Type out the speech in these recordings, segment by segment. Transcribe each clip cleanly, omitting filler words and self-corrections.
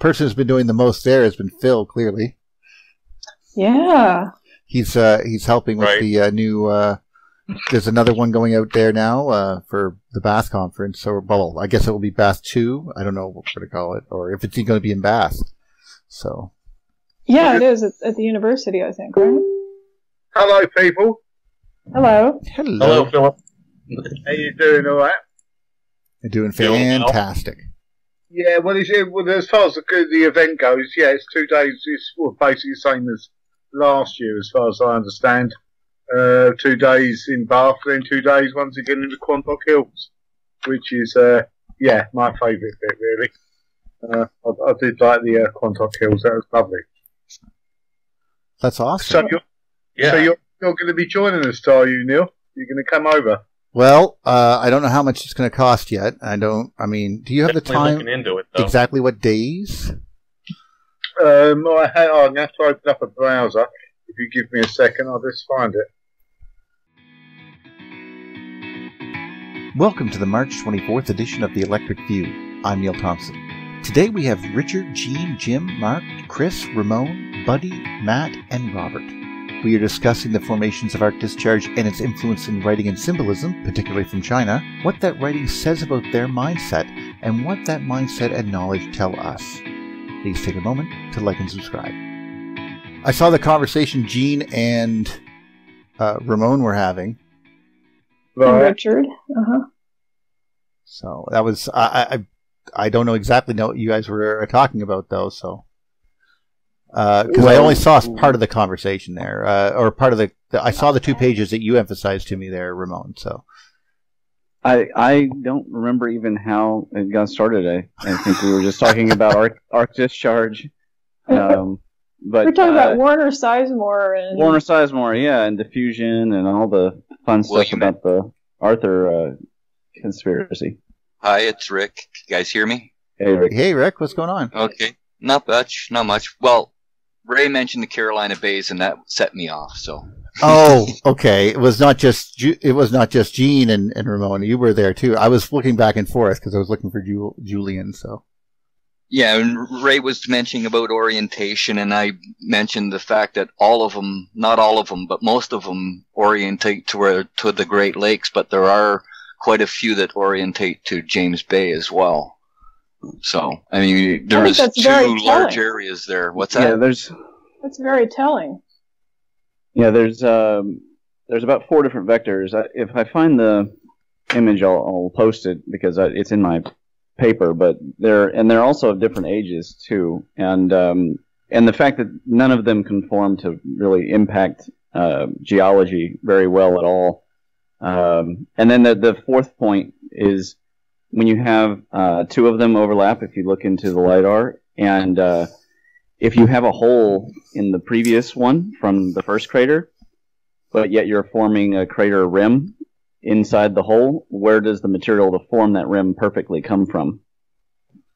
Person who's been doing the most there has been Phil, clearly. Yeah. He's helping with the new... there's another one going out there now for the Bath conference. Or, well, I guess it will be Bath 2. I don't know what to call it. Or if it's going to be in Bath. So. Yeah, it is. It's at the university, I think, right? Hello, people. Hello. Hello, Philip. How you doing, all right? You're doing fantastic. Yeah, well, as far as the event goes, yeah, it's 2 days. It's basically the same as last year, as far as I understand. 2 days in Bath, then 2 days once again into Quantock Hills, which is, yeah, my favourite bit, really. I did like the Quantock Hills. That was lovely. That's awesome. So you're going to be joining us, are you, Neil? You're going to come over. Well, I don't know how much it's going to cost yet. I mean, do you have the time? Looking into it, though. Exactly what days? I'm going to have to open up a browser. If you give me a second, I'll just find it. Welcome to the March 24th edition of The Electric View. I'm Neil Thompson. Today we have Richard, Jean, Jim, Mark, Chris, Ramon, Buddy, Matt, and Robert. We are discussing the formations of arc discharge and its influence in writing and symbolism, particularly from China, what that writing says about their mindset, and what that mindset and knowledge tell us. Please take a moment to like and subscribe. I saw the conversation Jean and Ramon were having. And Richard. Uh-huh. So that was, I don't know exactly what you guys were talking about, though, so... because I only saw part of the conversation there, or part of I saw the 2 pages that you emphasized to me there, Ramon. So I don't remember even how it got started. I think we were just talking about arc discharge. But we're talking about Warner Sizemore and and diffusion and all the fun stuff about the Arthur conspiracy. Hi, it's Rick. You guys hear me? Hey, Rick. Hey, Rick. What's going on? Okay, not much. Well. Ray mentioned the Carolina Bays, and that set me off. So. Oh, okay. It was not just Jean and Ramon. You were there too. I was looking back and forth because I was looking for Julian. So. Yeah, and Ray was mentioning about orientation, and I mentioned the fact that all of them, not all of them, but most of them orientate to the Great Lakes, but there are quite a few that orientate to James Bay as well. So, I mean, there is 2 large areas there. What's that? Yeah, that's very telling. Yeah, there's about 4 different vectors. If I find the image, I'll post it because it's in my paper. But they're also of different ages too, and the fact that none of them conform to really impact geology very well at all. And then the 4th point is. When you have 2 of them overlap, if you look into the LiDAR, and if you have a hole in the previous one from the first crater, but yet you're forming a crater rim inside the hole, where does the material to form that rim perfectly come from?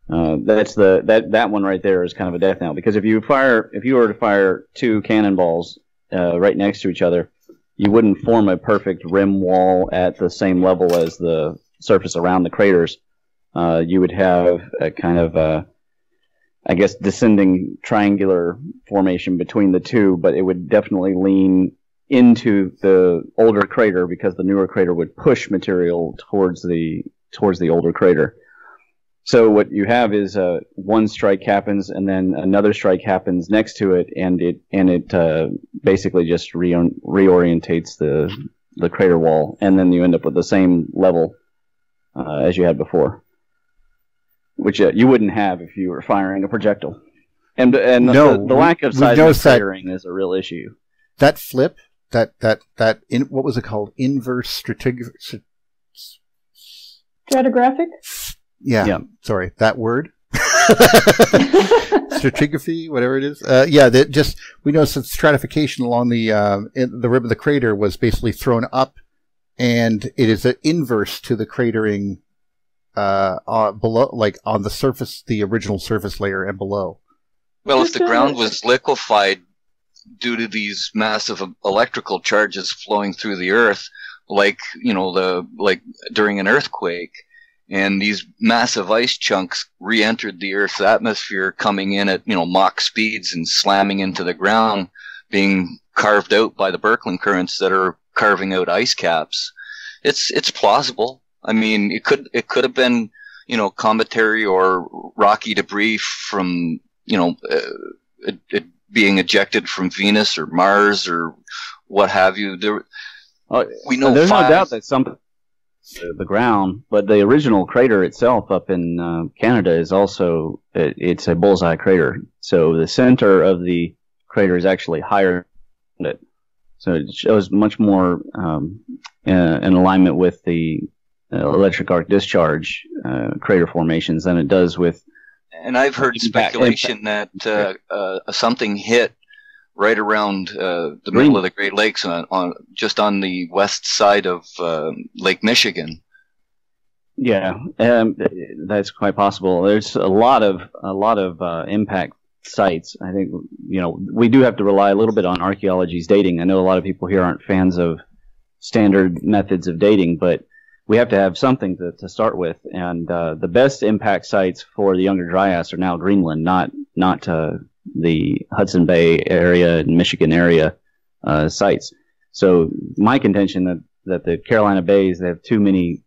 That one right there is kind of a death knell, because if you were to fire 2 cannonballs right next to each other, you wouldn't form a perfect rim wall at the same level as the surface around the craters. You would have a kind of I guess descending triangular formation between the 2, but it would definitely lean into the older crater because the newer crater would push material towards the older crater. So what you have is 1 strike happens and then another strike happens next to it, and it basically just reorientates the crater wall, and then you end up with the same level as you had before, which you wouldn't have if you were firing a projectile. And no, the lack of seismic firing is a real issue. That flip, what was it called? Inverse stratigraphic? Yeah, sorry, that word. Stratigraphy, whatever it is. Yeah, we noticed that stratification along the rim of the crater was basically thrown up. And it is inverse to the cratering below, like on the surface, the original surface layer and below. Well, if the ground was liquefied due to these massive electrical charges flowing through the Earth, like, you know, like during an earthquake, and these massive ice chunks re-entered the Earth's atmosphere, coming in at, you know, Mach speeds and slamming into the ground, being carved out by the Birkeland currents that are carving out ice caps. It's plausible. I mean, it could have been, you know, cometary or rocky debris from, you know, it being ejected from Venus or Mars or what have you. There's no doubt that something the ground, but the original crater itself up in Canada is also it's a bullseye crater. So the center of the crater is actually higher than it. So it shows much more in alignment with the electric arc discharge crater formations than it does with. And I've heard speculation that something hit right around the middle of the Great Lakes, just on the west side of Lake Michigan. Yeah, that's quite possible. There's a lot of impact sites. I think, you know, we do have to rely a little bit on archaeology's dating. I know a lot of people here aren't fans of standard methods of dating, but we have to have something to start with, and the best impact sites for the Younger Dryas are now Greenland, not the Hudson Bay area and Michigan area sites. So my contention that the Carolina Bays, they have too many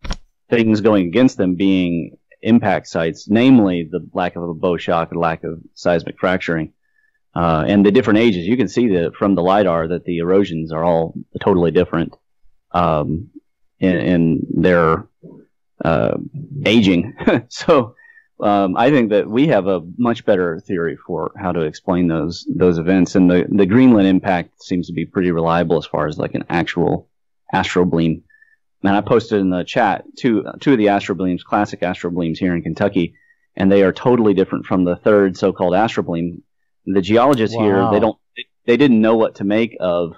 things going against them being impact sites, namely the lack of a bow shock and lack of seismic fracturing, and the different ages. You can see from the LIDAR that the erosions are all totally different. In their aging. So I think that we have a much better theory for how to explain those events. And the Greenland impact seems to be pretty reliable as far as like an actual astrobleem. And I posted in the chat two of the astrobleams, classic astrobleams here in Kentucky, and they are totally different from the third so-called astrobleem. The geologists here, they didn't know what to make of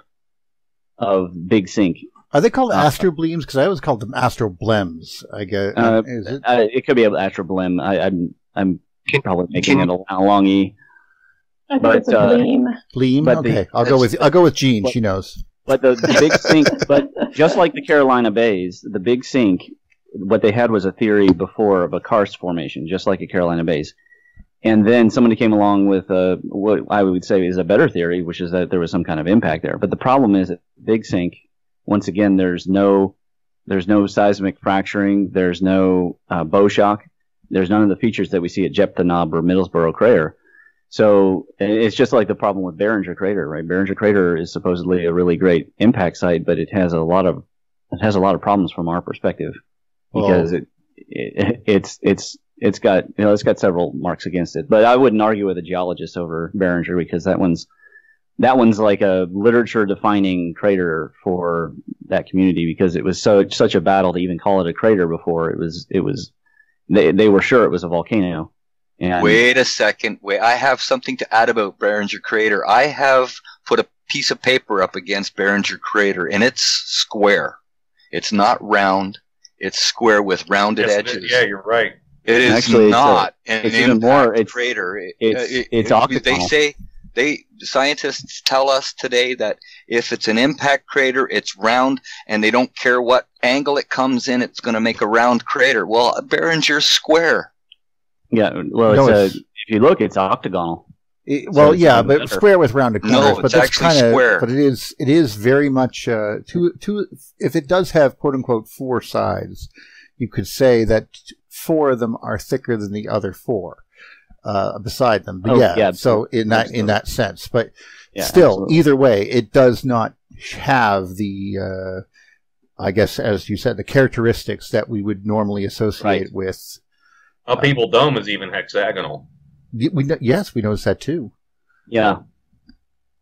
Big Sink. Are they called astroblems? Because I always called them astroblems. I guess it could be an astroblem. I'm probably making it a long e. I think it's a bleem. Bleem. Okay, I'll go with Jean. She knows. But the Big Sink. But just like the Carolina Bays, the Big Sink, what they had was a theory before of a karst formation, just like a Carolina Bays. And then somebody came along with what I would say is a better theory, which is that there was some kind of impact there. But the problem is that Big Sink. Once again, there's no seismic fracturing, there's no bow shock, there's none of the features that we see at Jepta Knob or Middlesboro Crater. So it's just like the problem with Barringer Crater, right? Barringer Crater is supposedly a really great impact site, but it has a lot of problems from our perspective because it's got, you know, it's got several marks against it. But I wouldn't argue with a geologist over Barringer because that one's like a literature-defining crater for that community because it was such a battle to even call it a crater before. They were sure it was a volcano. And wait a second. Wait, I have something to add about Barringer Crater. I have put a piece of paper up against Barringer Crater, and it's square. It's not round. It's square with rounded edges. Yeah, you're right. It is actually, not it's an impact crater. It's octagonal. They say... Scientists tell us today that if it's an impact crater, it's round, and they don't care what angle it comes in, it's going to make a round crater. Well, Barringer's square. Yeah, well, if you look, it's octagonal. But square with rounded corners. No, it's actually square. But it is very much two. If it does have quote unquote four sides, you could say that four of them are thicker than the other four. Beside them, but so in that sense, but yeah, still, absolutely. Either way, it does not have the, I guess, as you said, the characteristics that we would normally associate with. A People Dome is even hexagonal. Yes, we noticed that too. Yeah,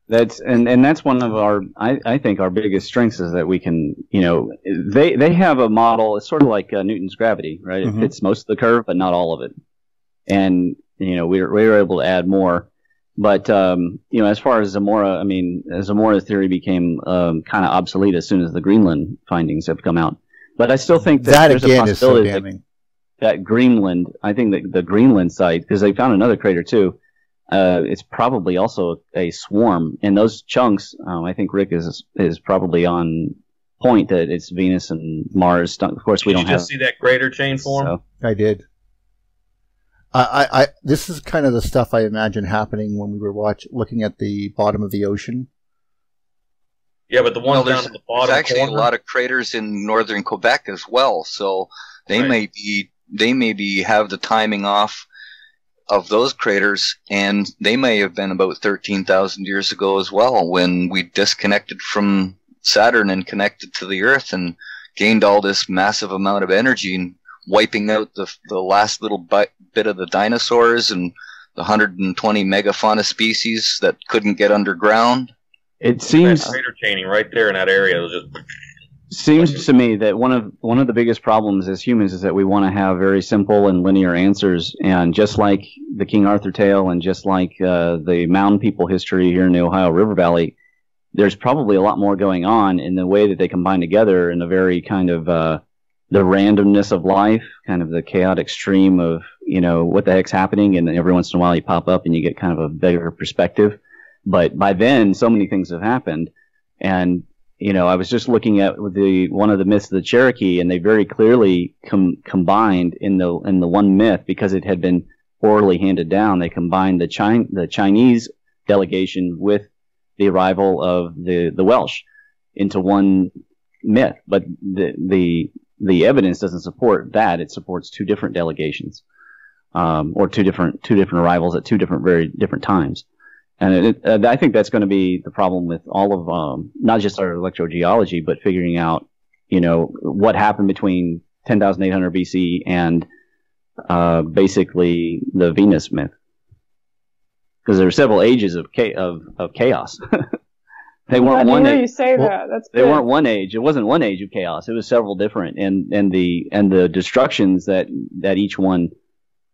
and that's one of our, I think, our biggest strengths is that we can, you know, they have a model. It's sort of like Newton's gravity, right? Mm-hmm. It fits most of the curve, but not all of it, and. You know, we were able to add more, but you know, as far as Zamora, I mean, Zamora's theory became kind of obsolete as soon as the Greenland findings have come out. But I still think that there's a possibility. So that Greenland, I think that the Greenland site, because they found another crater too, it's probably also a swarm. And those chunks, I think Rick is probably on point that it's Venus and Mars. Of course, we don't have. Did you just see that crater chain form? So. I did. I this is kind of the stuff I imagine happening when we were looking at the bottom of the ocean. Yeah, but the ones down at the bottom. There's actually a lot of craters in northern Quebec as well, so they may have the timing off of those craters, and they may have been about 13,000 years ago as well, when we disconnected from Saturn and connected to the Earth and gained all this massive amount of energy and wiping out the last little bit of the dinosaurs and the 120 megafauna species that couldn't get underground. It seems crater chaining right there in that area. It was just seems to me that one of the biggest problems as humans is that we want to have very simple and linear answers. And just like the King Arthur tale, and just like the Mound People history here in the Ohio River Valley, there's probably a lot more going on in the way that they combine together in a very kind of the randomness of life, kind of the chaotic stream of, you know, what the heck's happening, and then every once in a while you pop up and you get kind of a bigger perspective. But by then, so many things have happened, and, you know, I was just looking at one of the myths of the Cherokee, and they very clearly combined in the one myth, because it had been orally handed down. They combined the Chinese delegation with the arrival of the Welsh into one myth, but the evidence doesn't support that. It supports two different delegations, or two different arrivals at very different times. And I think that's going to be the problem with all of not just our electrogeology, but figuring out, you know, what happened between 10,800 BC and basically the Venus myth, because there were several ages of chaos. They weren't one age. You say that. That's good. They weren't one age. It wasn't one age of chaos. It was several different, and the destructions that each one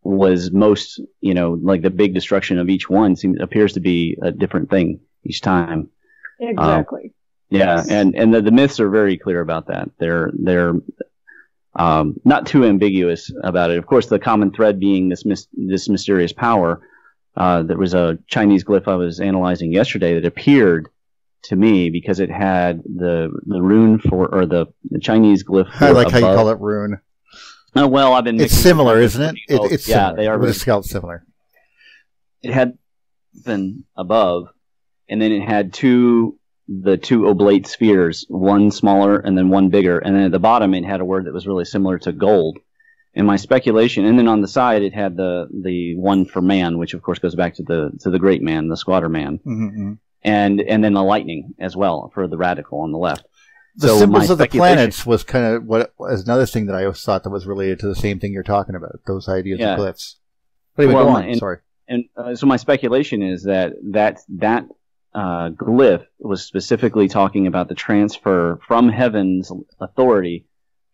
was most, you know, like the big destruction of each one appears to be a different thing each time. Exactly. Yeah, yes. and the myths are very clear about that. They're not too ambiguous about it. Of course, the common thread being this mysterious power. There was a Chinese glyph I was analyzing yesterday that appeared to me because it had the rune for, or the Chinese glyph. I like above. How you call it rune. Oh, well, I've been. It's similar, isn't it? It's yeah, similar. They are very similar. It had something above, and then it had the two oblate spheres, one smaller and then one bigger, and then at the bottom it had a word that was really similar to gold. In my speculation, and then on the side it had the one for man, which of course goes back to the great man, the squatter man. Mm-hmm. And then the lightning as well for the radical on the left. The symbols of the planets was kind of what was another thing that I always thought that was related to the same thing you're talking about, those ideas of glyphs. But anyway, go on. Sorry. And so my speculation is that glyph was specifically talking about the transfer from heaven's authority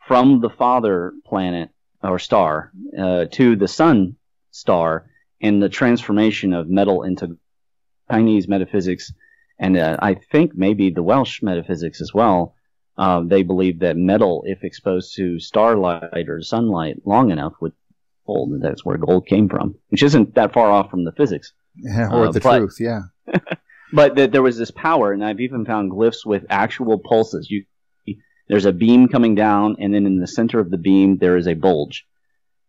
from the father planet or star to the sun star, and the transformation of metal into Chinese metaphysics, and I think maybe the Welsh metaphysics as well. They believe that metal, if exposed to starlight or sunlight long enough, would gold, and that's where gold came from, which isn't that far off from the physics. Yeah, or the truth, yeah. But that there was this power, and I've even found glyphs with actual pulses. There's a beam coming down, and then in the center of the beam there is a bulge,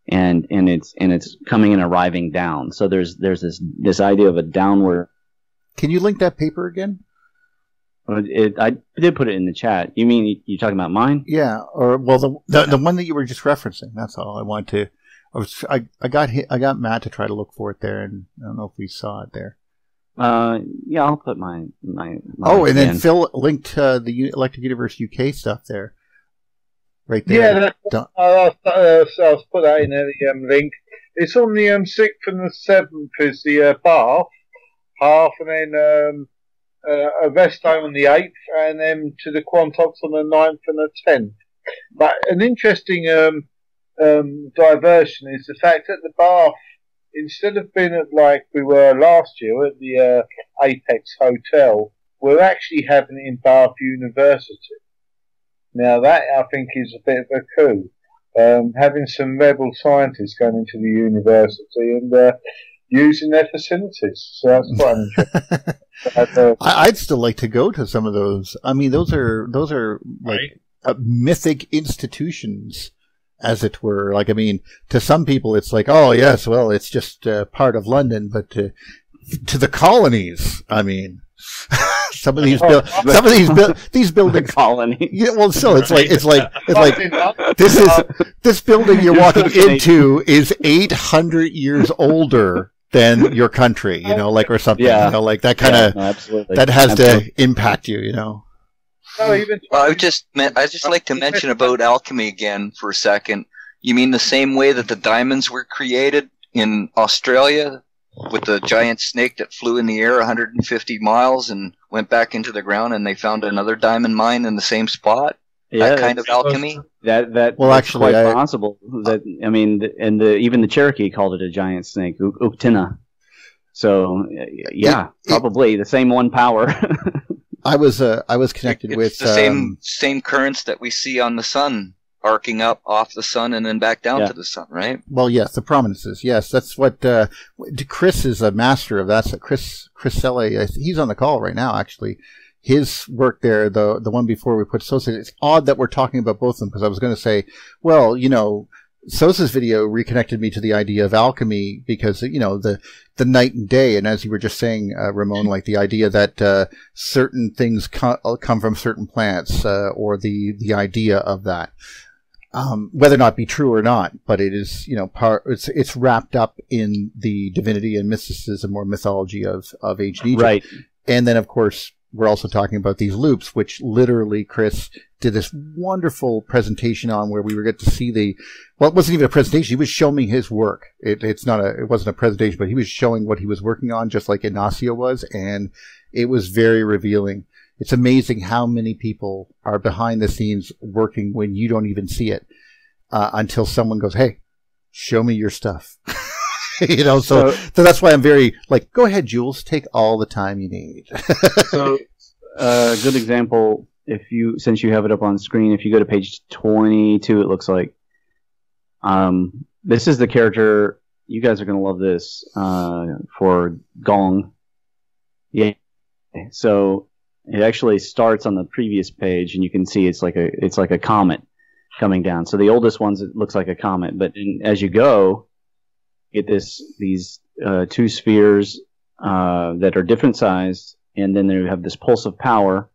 and it's coming and arriving down. So there's this idea of a downward. Can you link that paper again? I did put it in the chat. You mean you're talking about mine? Yeah, or well, the one that you were just referencing. That's all I want to. I got Matt to try to look for it there, and I don't know if we saw it there. Yeah, I'll put my oh, and then Phil linked the Electric Universe UK stuff there, right there. Yeah, I'll put that in there. The link. It's on the 6th and the 7th is the bath half, and then. A rest home on the 8th, and then to the Quantocks on the 9th and the 10th. But an interesting diversion is the fact that the bath, instead of being at like we were last year at the Apex Hotel, we're actually having it in Bath University. Now that, I think, is a bit of a coup. having some rebel scientists going into the university and using their facilities. So that's quite interesting. I'd still like to go to some of those. I mean, those are like mythic institutions, as it were. Like, I mean, to some people, it's like, oh yes, well, it's just part of London, but to the colonies, I mean. Some of these buildings. Colony. Yeah, well, so it's like this building you're walking into is 800 years older than your country, you know, like or something, you know, like that kind of that has to impact you, you know. No, even I just like to mention about alchemy again for a second. You mean the same way that the diamonds were created in Australia? With the giant snake that flew in the air 150 miles and went back into the ground, and they found another diamond mine in the same spot. Yeah, that kind of alchemy. That's actually quite possible. Even the Cherokee called it a giant snake, Uktina. So yeah, probably the same one power. I was connected with the same currents that we see on the sun. Arcing up off the sun and then back down to the sun, right? Well, yes, the prominences. Yes, that's what Chris is a master of. That's Chris Selle. He's on the call right now, actually. His work there, the one before we put Sosa. It's odd that we're talking about both of them because I was going to say, well, you know, Sosa's video reconnected me to the idea of alchemy because, you know, the night and day. And as you were just saying, Ramon, like the idea that certain things come from certain plants or the idea of that. Whether or not be true or not, but it is, you know, it's wrapped up in the divinity and mysticism or mythology of ancient Egypt. Right. And then, of course, we're also talking about these loops, which literally Chris did this wonderful presentation on where we were get to see the, well, it wasn't even a presentation. He was showing his work. It wasn't a presentation, but he was showing what he was working on, just like Ignacio was. And it was very revealing. It's amazing how many people are behind the scenes working when you don't even see it until someone goes, hey, show me your stuff. You know, so that's why I'm very like, go ahead, Jules, take all the time you need. So a good example, since you have it up on screen, if you go to page 22, it looks like this is the character. You guys are going to love this for Gong. Yeah. So it actually starts on the previous page, and you can see it's like a comet coming down. So the oldest ones, it looks like a comet, but as you go, you get these two spheres that are different sized, and then you have this pulse of power,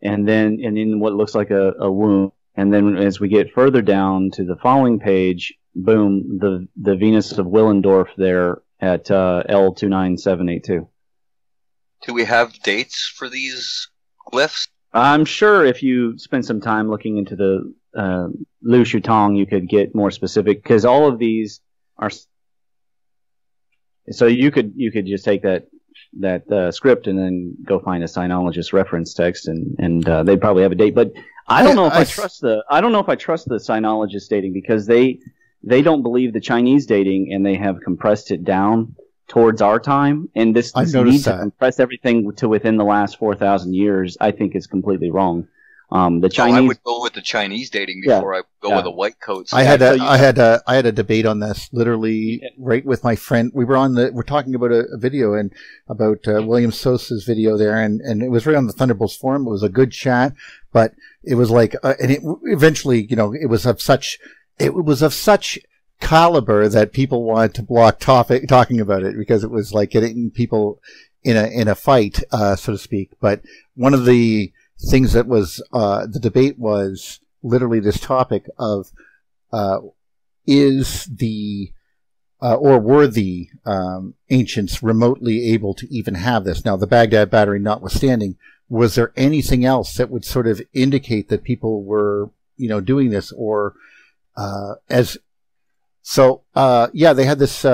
and then what looks like a womb, and then as we get further down to the following page, boom, the Venus of Willendorf there at L29782. Do we have dates for these glyphs? I'm sure if you spend some time looking into the Lu Shutong, you could get more specific because all of these are. So you could just take that script and then go find a Sinologist reference text, and they'd probably have a date. But I don't know if I trust the Sinologist dating because they don't believe the Chinese dating, and they have compressed it down towards our time, and this need to compress everything to within the last 4,000 years, I think is completely wrong. The Chinese, I would go with the Chinese dating before I would go with the white coats. I had a debate on this literally right with my friend. We were we're talking about a video and about William Sosa's video there, and it was right on the Thunderbolts forum. It was a good chat, but it was like, and it eventually, you know, it was of such caliber that people wanted to block talking about it because it was like getting people in a fight, so to speak. But one of the things that was the debate was literally this topic of were the ancients remotely able to even have this? Now, the Baghdad Battery notwithstanding, was there anything else that would sort of indicate that people were, you know, doing this or as so, yeah, they had this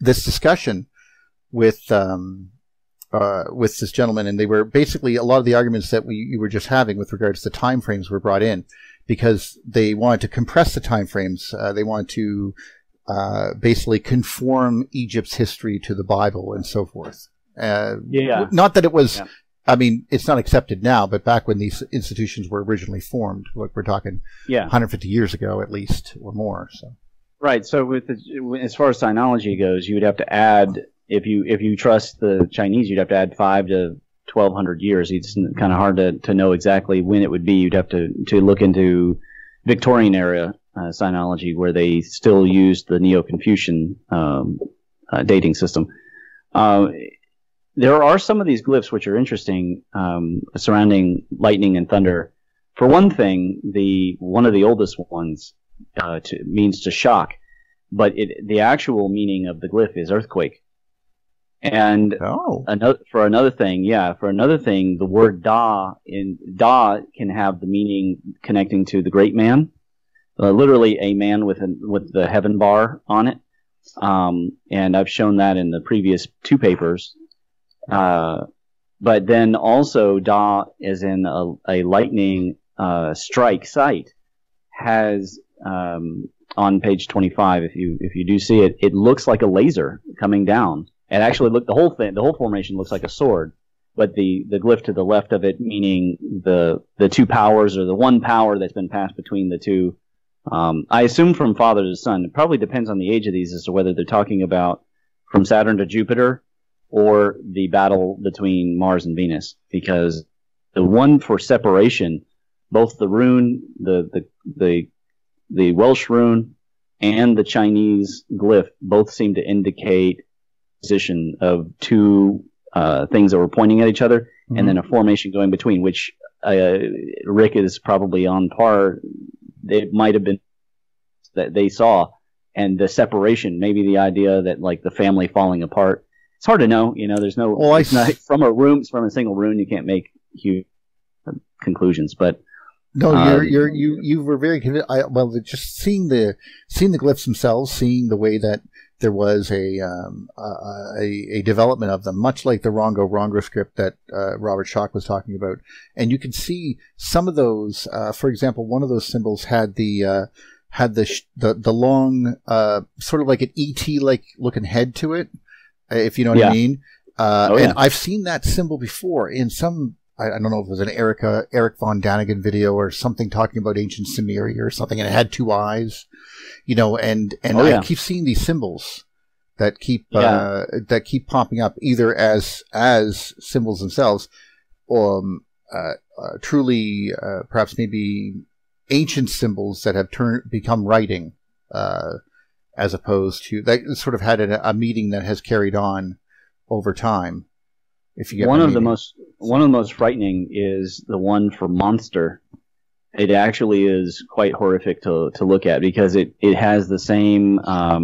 this discussion with this gentleman, and they were basically a lot of the arguments that you were just having with regards to the time frames were brought in because they wanted to compress the time frames. They wanted to basically conform Egypt's history to the Bible and so forth. Not that it was I mean, it's not accepted now, but back when these institutions were originally formed, like we're talking 150 years ago at least or more. So. Right. So with the, as far as sinology goes, you would have to add, if you trust the Chinese, you'd have to add 5 to 1,200 years. It's kind of hard to know exactly when it would be. You'd have to look into Victorian era sinology, where they still used the Neo-Confucian dating system. There are some of these glyphs which are interesting surrounding lightning and thunder. For one thing, one of the oldest ones means to shock, but the actual meaning of the glyph is earthquake. And for another thing, the word da in da can have the meaning connecting to the great man, literally a man with the heaven bar on it. And I've shown that in the previous two papers. But then also da as in a lightning strike site has on page 25. If you do see it, it looks like a laser coming down. And actually, look, the whole formation looks like a sword, but the glyph to the left of it, meaning the two powers or the one power that's been passed between the two. I assume from father to son. It probably depends on the age of these as to whether they're talking about from Saturn to Jupiter or the battle between Mars and Venus, because the one for separation, both the rune, the Welsh rune, and the Chinese glyph both seem to indicate position of two things that were pointing at each other, mm-hmm. and then a formation going between, which Rick is probably on par. It might have been that they saw, and the separation, maybe the idea that like the family falling apart. It's hard to know, you know. There's no from a single rune, you can't make huge conclusions, but. No, you were very convinced. Well, just seeing the glyphs themselves, seeing the way that there was a development of them, much like the Rongo Rongo script that Robert Schoch was talking about, and you can see some of those. For example, one of those symbols had the long sort of like an ET like looking head to it, if you know what I mean. And I've seen that symbol before in some. I don't know if it was an Eric von Daniken video or something talking about ancient Sumeria or something, and it had two eyes, you know. And I keep seeing these symbols that keep popping up, either as symbols themselves, or truly perhaps maybe ancient symbols that have become writing, as opposed to that sort of had a meaning that has carried on over time. If you get one of the most frightening is the one for monster. It actually is quite horrific to look at, because it has the same I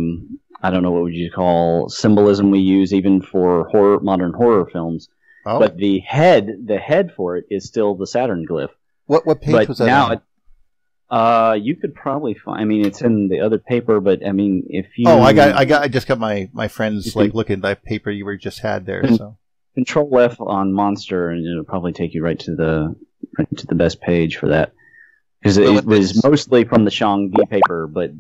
don't know, what would you call, symbolism we use even for modern horror films. Oh. But the head for it is still the Saturn glyph. What page was that now on? You could probably find. I mean, it's in the other paper, but I mean, if you. Oh, I just got my friends like looking at that paper you were just had there. So. Control F on monster, and it'll probably take you right to the best page for that, because it was mostly from the Shangdi paper. But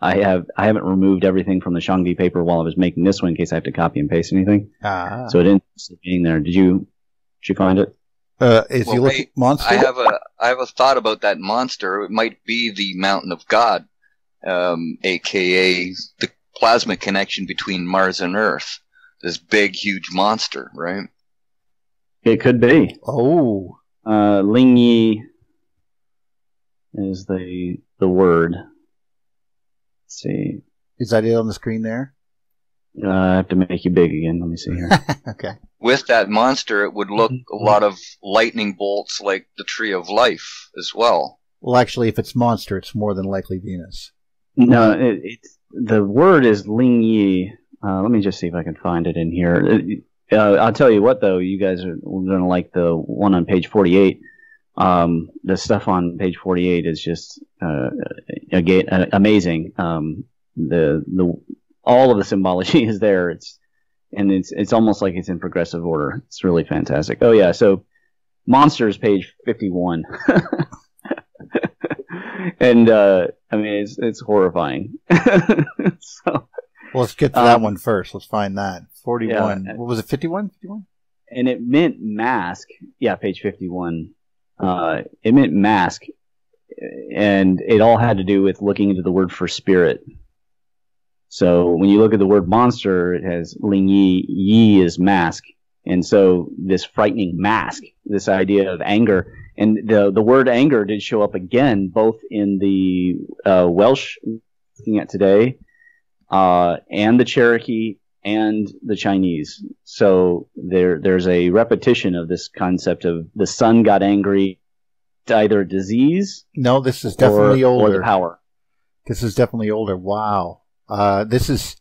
I haven't removed everything from the Shangdi paper while I was making this one in case I have to copy and paste anything. So it ended up being there. Did you find it? You look at monster, I have a thought about that monster. It might be the Mountain of God, aka the plasma connection between Mars and Earth. This big, huge monster, right? It could be. Oh, Ling Yi is the word. Let's see, is that it on the screen there? I have to make you big again. Let me see here. Okay. With that monster, it would look a lot of lightning bolts, like the Tree of Life, as well. Well, actually, if it's monster, it's more than likely Venus. No, it's the word is Ling Yi. Let me just see if I can find it in here. I'll tell you what, though. You guys are going to like the one on page 48. The stuff on page 48 is just amazing. All of the symbology is there. It's almost like it's in progressive order. It's really fantastic. Oh yeah, so monsters, page 51. And I mean, it's horrifying. So. Well, let's get to that one first. Let's find that. 41. What was it, 51? 51? and it meant mask. Yeah, page 51. It meant mask, and it all had to do with looking into the word for spirit. So when you look at the word monster, it has Ling Yi. Yi is mask. And so this frightening mask, this idea of anger, and the word anger did show up again, both in the Welsh, looking at today, and the Cherokee and the Chinese. So there's a repetition of this concept of the sun got angry, either disease. No, this is definitely older. Or the power. This is definitely older. Wow. This is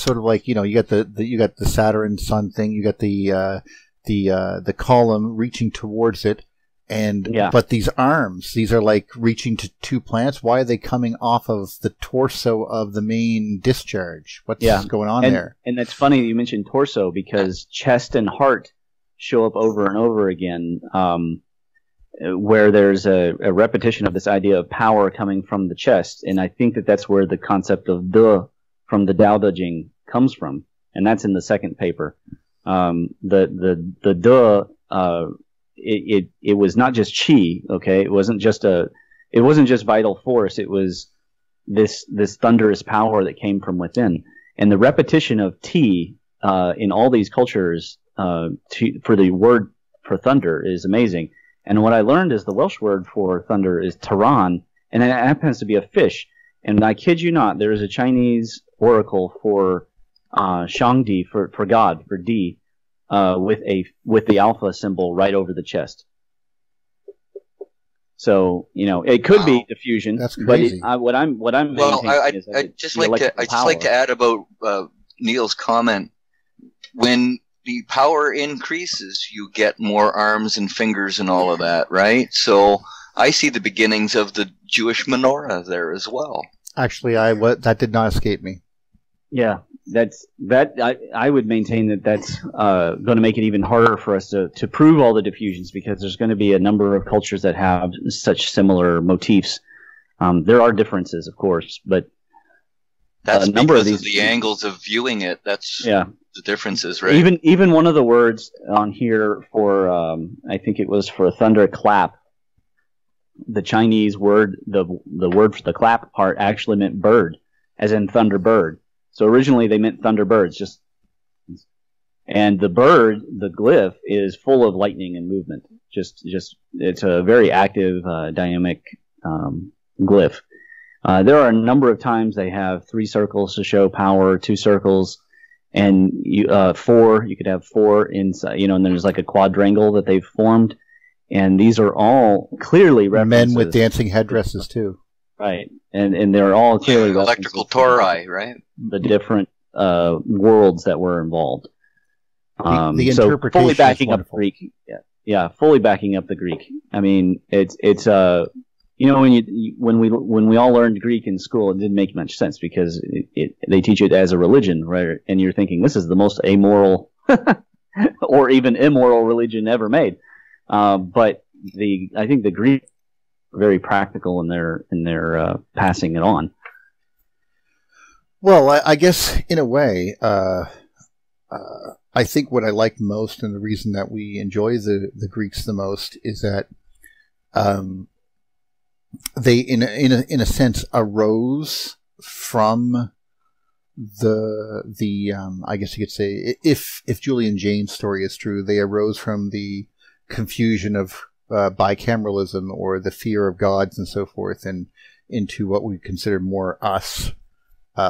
sort of like, you know, you got the Saturn Sun thing, you got the column reaching towards it, and yeah. But these arms, these are like reaching to two planets. Why are they coming off of the torso of the main discharge? What's going on there? And that's funny you mentioned torso, because chest and heart show up over and over again, where there's a repetition of this idea of power coming from the chest. And I think that that's where the concept of the from the Tao Te Ching comes from, and that's in the second paper. It was not just chi, okay? It wasn't just vital force. It was this thunderous power that came from within, and the repetition of ti in all these cultures for the word for thunder is amazing. And what I learned is the Welsh word for thunder is Taran, and it happens to be a fish. And I kid you not, there is a Chinese oracle for Shangdi, for God, for D, with the alpha symbol right over the chest. So, you know, it could be diffusion. That's crazy. But what I'm is I'd just like to add about Neil's comment. When the power increases, you get more arms and fingers and all of that, right? So I see the beginnings of the Jewish menorah there as well. Actually, that did not escape me. Yeah, I would maintain that's going to make it even harder for us to prove all the diffusions, because there's going to be a number of cultures that have such similar motifs. There are differences, of course, but that's a number of the angles of viewing it. That's the differences, right? Even one of the words on here for I think it was for thunderclap. The Chinese word, the word for the clap part, actually meant bird, as in thunderbird. So originally they meant thunderbirds, and the bird, the glyph, is full of lightning and movement. Just it's a very active, dynamic glyph. There are a number of times they have 3 circles to show power, 2 circles, and four. You could have 4 inside, you know, and there's like a quadrangle that they've formed. And these are all clearly references. Men with dancing headdresses, too. Right. And they're all clearly electrical tori, right? The different worlds that were involved. The interpretation so fully backing up Greek. Yeah, fully backing up the Greek. I mean, it's you know, when we all learned Greek in school, it didn't make much sense, because they teach it as a religion, right? And you're thinking, this is the most amoral or even immoral religion ever made. But I think the Greeks are very practical in their passing it on. Well, I guess in a way, I think what I like most, and the reason that we enjoy the Greeks the most, is that they, in a sense, arose from the I guess you could say, if Julian Jane's story is true, they arose from the confusion of bicameralism, or the fear of gods and so forth, and into what we consider more us,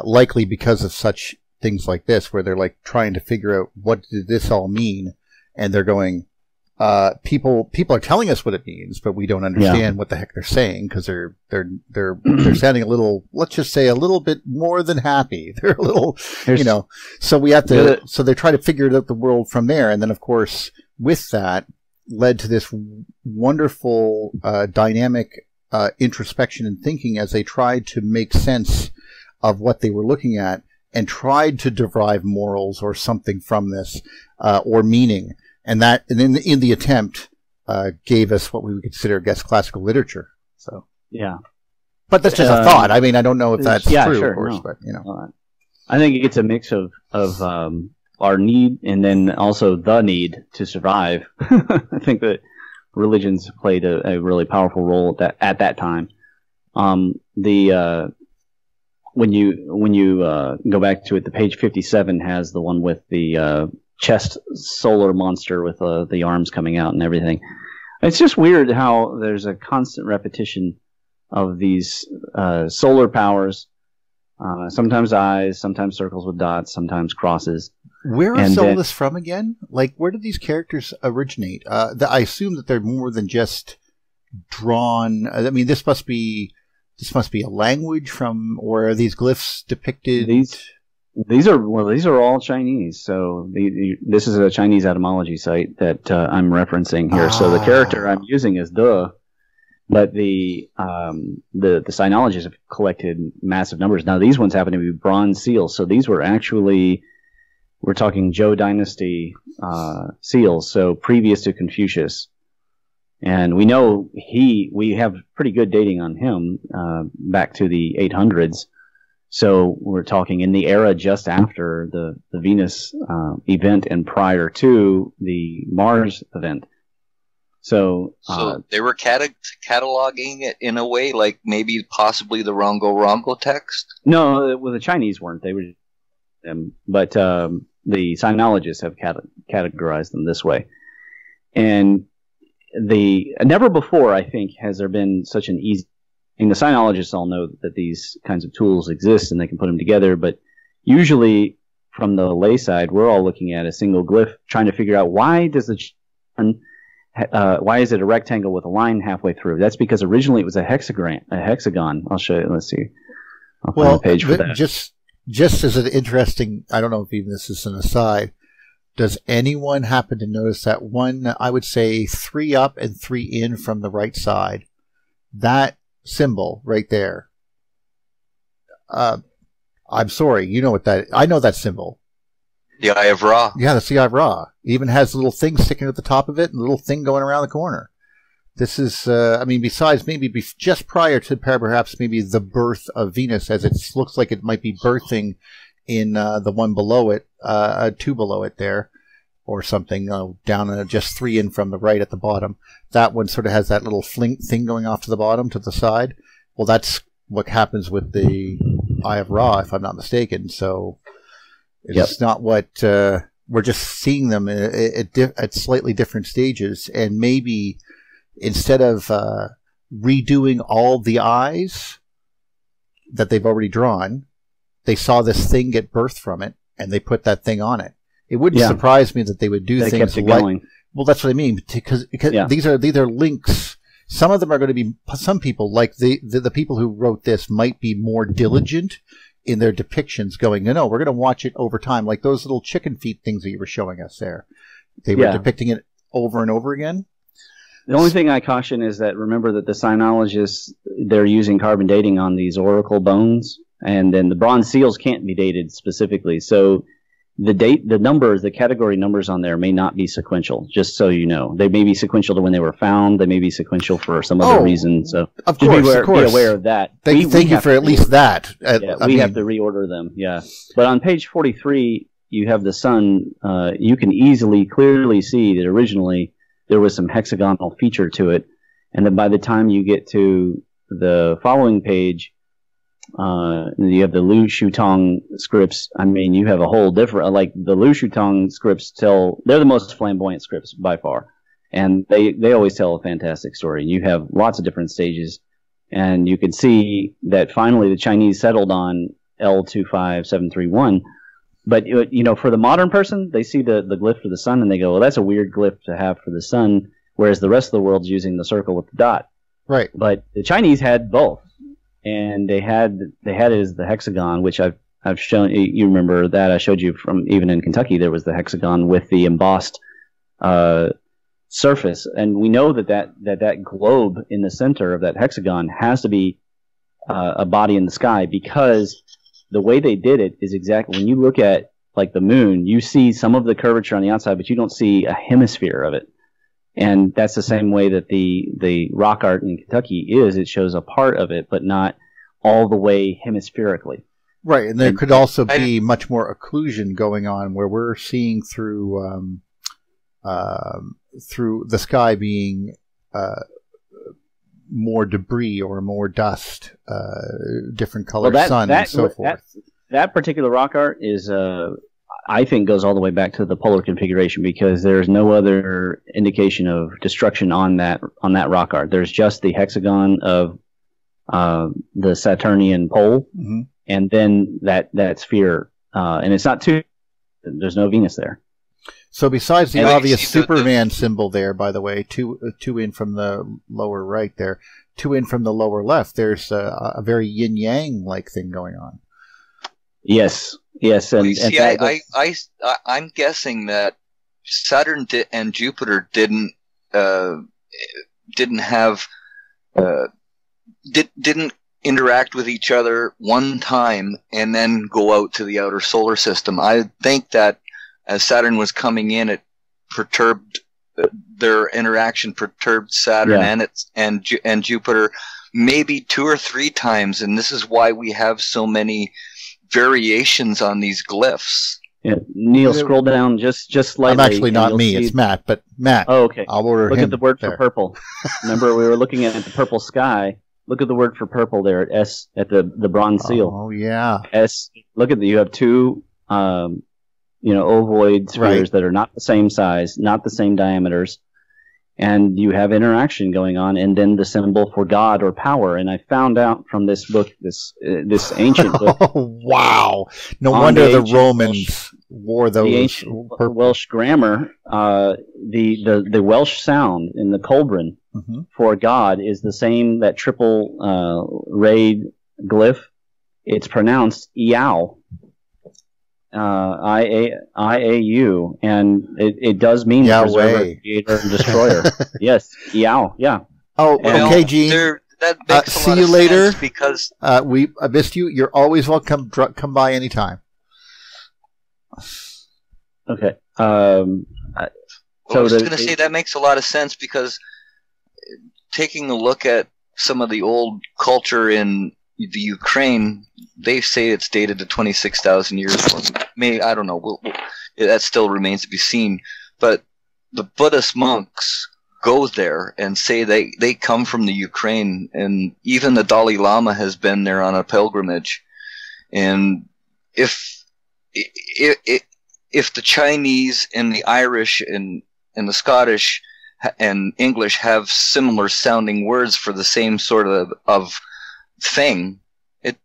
likely because of such things like this, where they're like trying to figure out what did this all mean, and they're going, people are telling us what it means, but we don't understand what the heck they're saying, because they're they're sounding a little, let's just say, a little bit more than happy. They're a little, you know. So we have to. So they try to figure out the world from there, and then of course with that, led to this wonderful dynamic introspection and thinking as they tried to make sense of what they were looking at, and tried to derive morals or something from this, or meaning. And in the attempt, gave us what we would consider, I guess, classical literature. So yeah, but that's just a thought. I mean, I don't know if that's true, of course, but you know, I think it's a mix of our need, and then also the need to survive. I think that religions played a really powerful role at that time. When you go back to it, the page 57 has the one with the chest solar monster with the arms coming out and everything. It's just weird how there's a constant repetition of these solar powers. Sometimes eyes, sometimes circles with dots, sometimes crosses. Where are Solus from again? Like, where did these characters originate? I assume that they're more than just drawn. I mean, this must be a language from, or are these glyphs depicted? These are all Chinese. So this is a Chinese etymology site that I'm referencing here. Ah. So the character I'm using is "the." But the sinologists have collected massive numbers. Now, these ones happen to be bronze seals. So these were actually, we're talking Zhou Dynasty seals, so previous to Confucius. And we know we have pretty good dating on him back to the 800s. So we're talking in the era just after the Venus event and prior to the Mars event. So they were cataloging it in a way, like maybe possibly the Rongo Rongo text? No, well, the Chinese weren't. They were, but the sinologists have categorized them this way. And never before, I think, has there been such an easy... And the sinologists all know that these kinds of tools exist and they can put them together, but usually from the lay side, we're all looking at a single glyph, trying to figure out why does the... why is it a rectangle with a line halfway through? That's because originally it was a hexagon. I'll show you. Let's see. I'll find a page for that. Just as an interesting, I don't know if even this is an aside, does anyone happen to notice that one, I would say 3 up and 3 in from the right side? That symbol right there. I'm sorry. You know what that is. I know that symbol. The Eye of Ra. Yeah, that's the Eye of Ra. It even has a little thing sticking at the top of it and a little thing going around the corner. This is, I mean, besides maybe just prior to perhaps maybe the birth of Venus, as it looks like it might be birthing in the one below it, 2 below it there, or something, down just 3 in from the right at the bottom. That one sort of has that little fling thing going off to the bottom, to the side. Well, that's what happens with the Eye of Ra, if I'm not mistaken, so... It's not what we're just seeing them at slightly different stages, and maybe instead of redoing all the eyes that they've already drawn, they saw this thing get birth from it, and they put that thing on it. It wouldn't surprise me that they would do things like going. Well, that's what I mean because these are links. Some of them are going to be some people like the people who wrote this might be more diligent in their depictions, going, no, we're going to watch it over time, like those little chicken feet things that you were showing us there. They were depicting it over and over again. The only thing I caution is that remember that the sinologists, they're using carbon dating on these oracle bones, and then the bronze seals can't be dated specifically. So the date, the numbers, the category numbers on there may not be sequential, just so you know. They may be sequential to when they were found. They may be sequential for some other reason. So of course, be aware of that. Thank you for at least that. We have to reorder them, yeah. But on page 43, you have the sun. You can clearly see that originally there was some hexagonal feature to it. And then by the time you get to the following page, you have the Lu Shutong scripts. I mean, you have a whole different, like the Lu Shutong scripts they're the most flamboyant scripts by far. And they always tell a fantastic story. You have lots of different stages. And you can see that finally the Chinese settled on L25731. But, you know, for the modern person, they see the glyph for the sun and they go, well, that's a weird glyph to have for the sun, whereas the rest of the world's using the circle with the dot. Right. But the Chinese had both. And they had it as the hexagon, which I've shown. You remember that I showed you from even in Kentucky, there was the hexagon with the embossed surface, and we know that globe in the center of that hexagon has to be a body in the sky, because the way they did it is exactly when you look at like the moon, you see some of the curvature on the outside, but you don't see a hemisphere of it. And that's the same way that the rock art in Kentucky is. It shows a part of it, but not all the way hemispherically. Right, and there could also be much more occlusion going on where we're seeing through through the sky being more debris or more dust, different colored sun, and so forth. That particular rock art is, I think, goes all the way back to the polar configuration because there's no other indication of destruction on that rock art. There's just the hexagon of the Saturnian pole, mm-hmm. and then that sphere, and it's not too. There's no Venus there. So besides the obvious Superman symbol there, by the way, two in from the lower right there, two in from the lower left, there's a very yin-yang-like thing going on. Yes, yes. And, see, I'm guessing that Saturn and Jupiter didn't interact with each other one time and then go out to the outer solar system. I think that as Saturn was coming in, it perturbed their interaction, perturbed Saturn and Jupiter maybe 2 or 3 times, and this is why we have so many variations on these glyphs. Yeah, Neil, scroll down just slightly. I'm actually not me; it's Matt. But Matt, oh okay, I'll order him. Look at the word for purple. Remember, we were looking at the purple sky. Look at the word for purple there at S at the bronze seal. Oh yeah, S. Look at the. You have two. You know, ovoid spheres that are not the same size, not the same diameters, and you have interaction going on, and then the symbol for God or power. And I found out from this book, this ancient book. Oh, wow! No wonder the Romans wore those. The ancient Welsh grammar, the Welsh sound in the colbrin for God is the same, that triple rayed glyph. It's pronounced Iau. I-A-U, and it does mean preserver, creator, and destroyer. Yes, Iau, yeah. Oh, and okay, Gene. That makes see you later. Because I missed you. You're always welcome. Come by anytime. Okay. I was going to say that makes a lot of sense because taking a look at some of the old culture in the Ukraine, they say it's dated to 26,000 years. I don't know. That still remains to be seen. But the Buddhist monks go there and say they come from the Ukraine, and even the Dalai Lama has been there on a pilgrimage. And if the Chinese and the Irish and the Scottish and English have similar sounding words for the same sort of thing, it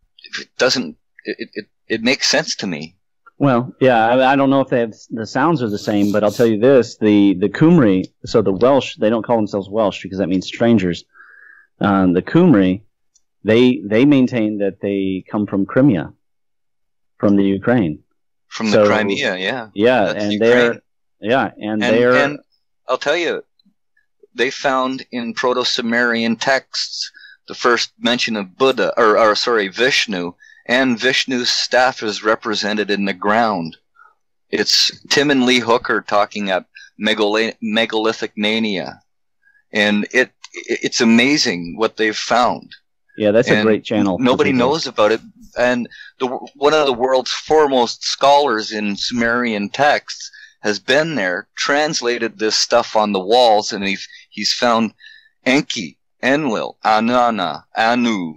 makes sense to me. Well, yeah, I don't know if they have, the sounds are the same, but I'll tell you this: the Cymry, so the Welsh, they don't call themselves Welsh because that means strangers. The Cymry, they maintain that they come from Crimea, from the Ukraine, from the Crimea, yeah, yeah, and they're, yeah, and they're, and I'll tell you, they found in Proto-Sumerian texts the first mention of Buddha, or sorry, Vishnu, and Vishnu's staff is represented in the ground. It's Tim and Lee Hooker talking at megalithic mania, and it's amazing what they've found. Yeah, that's a great channel. Nobody knows about it, and one of the world's foremost scholars in Sumerian texts has been there, translated this stuff on the walls, and he's found Enki, Enlil, Anana, Anu,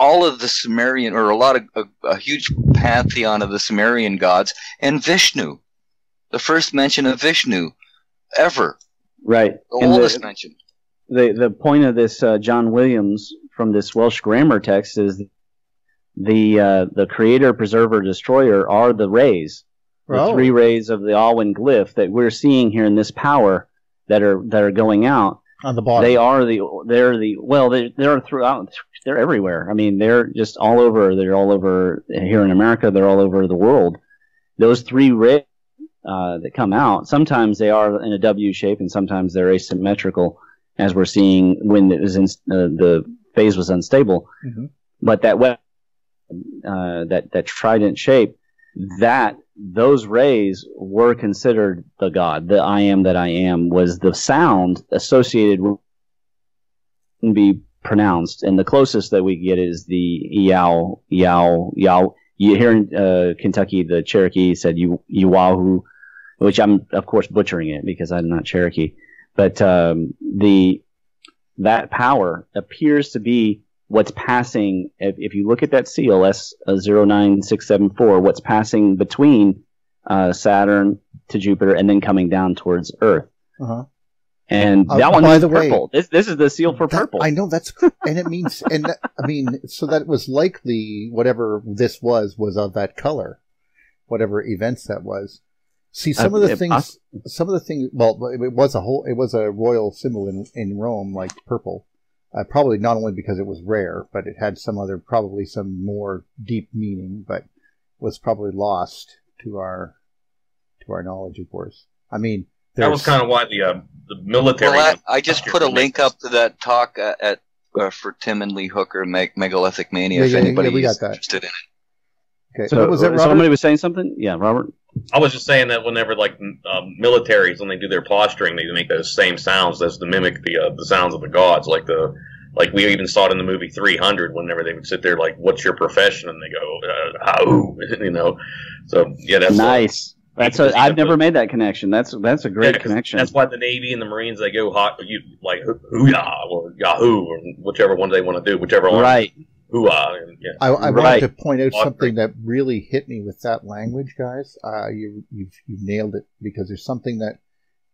all of the Sumerian, or a huge pantheon of the Sumerian gods, and Vishnu, the first mention of Vishnu ever. Right. The oldest mention. The point of this John Williams from this Welsh grammar text is the creator, preserver, destroyer are the rays, the 3 rays of the Alwyn glyph that we're seeing here in this power that are going out. On the bottom, they're throughout. They're everywhere. I mean, they're just all over. They're all over here in America. They're all over the world. Those 3 rays that come out. Sometimes they are in a W shape, and sometimes they're asymmetrical, as we're seeing when it was in, the phase was unstable. Mm-hmm. But that trident shape, those rays were considered the God. The I am that I am was the sound associated with be pronounced, and the closest that we get is the Yow. Here in Kentucky, the Cherokee said Yuwahu, which I'm of course butchering it because I'm not Cherokee. But that power appears to be what's passing. If you look at that seal S09674, what's passing between Saturn to Jupiter and then coming down towards Earth. Uh-huh. And that one is purple. This is the seal for purple. I know that's, and it means, and that, I mean, so that was likely whatever this was of that color, whatever events that was. See, some of the things. Well, it was a royal symbol in Rome, like purple. Probably not only because it was rare, but it had some other, probably some more deep meaning, but was probably lost to our knowledge, of course. I mean. That was kind of why the military... Well, I just put a link up to that talk for Tim and Lee Hooker, Megalithic Mania, if anybody is interested in it. Okay. So what was that, Robert? Somebody was saying something? Yeah, Robert? I was just saying that whenever, like, militaries, when they do their posturing, they make those same sounds as to mimic the sounds of the gods. Like we even saw it in the movie 300, whenever they would sit there, like, what's your profession? And they go, how? You know? So, yeah, that's... Nice. I've never made that connection. That's a great connection. That's why the Navy and the Marines, they go hot, like hoo-yah or yahoo or whichever one they want to do, whichever one. Right. Hoo-ah. Yeah. I wanted to point out something that really hit me with that language, guys. You've nailed it, because there's something that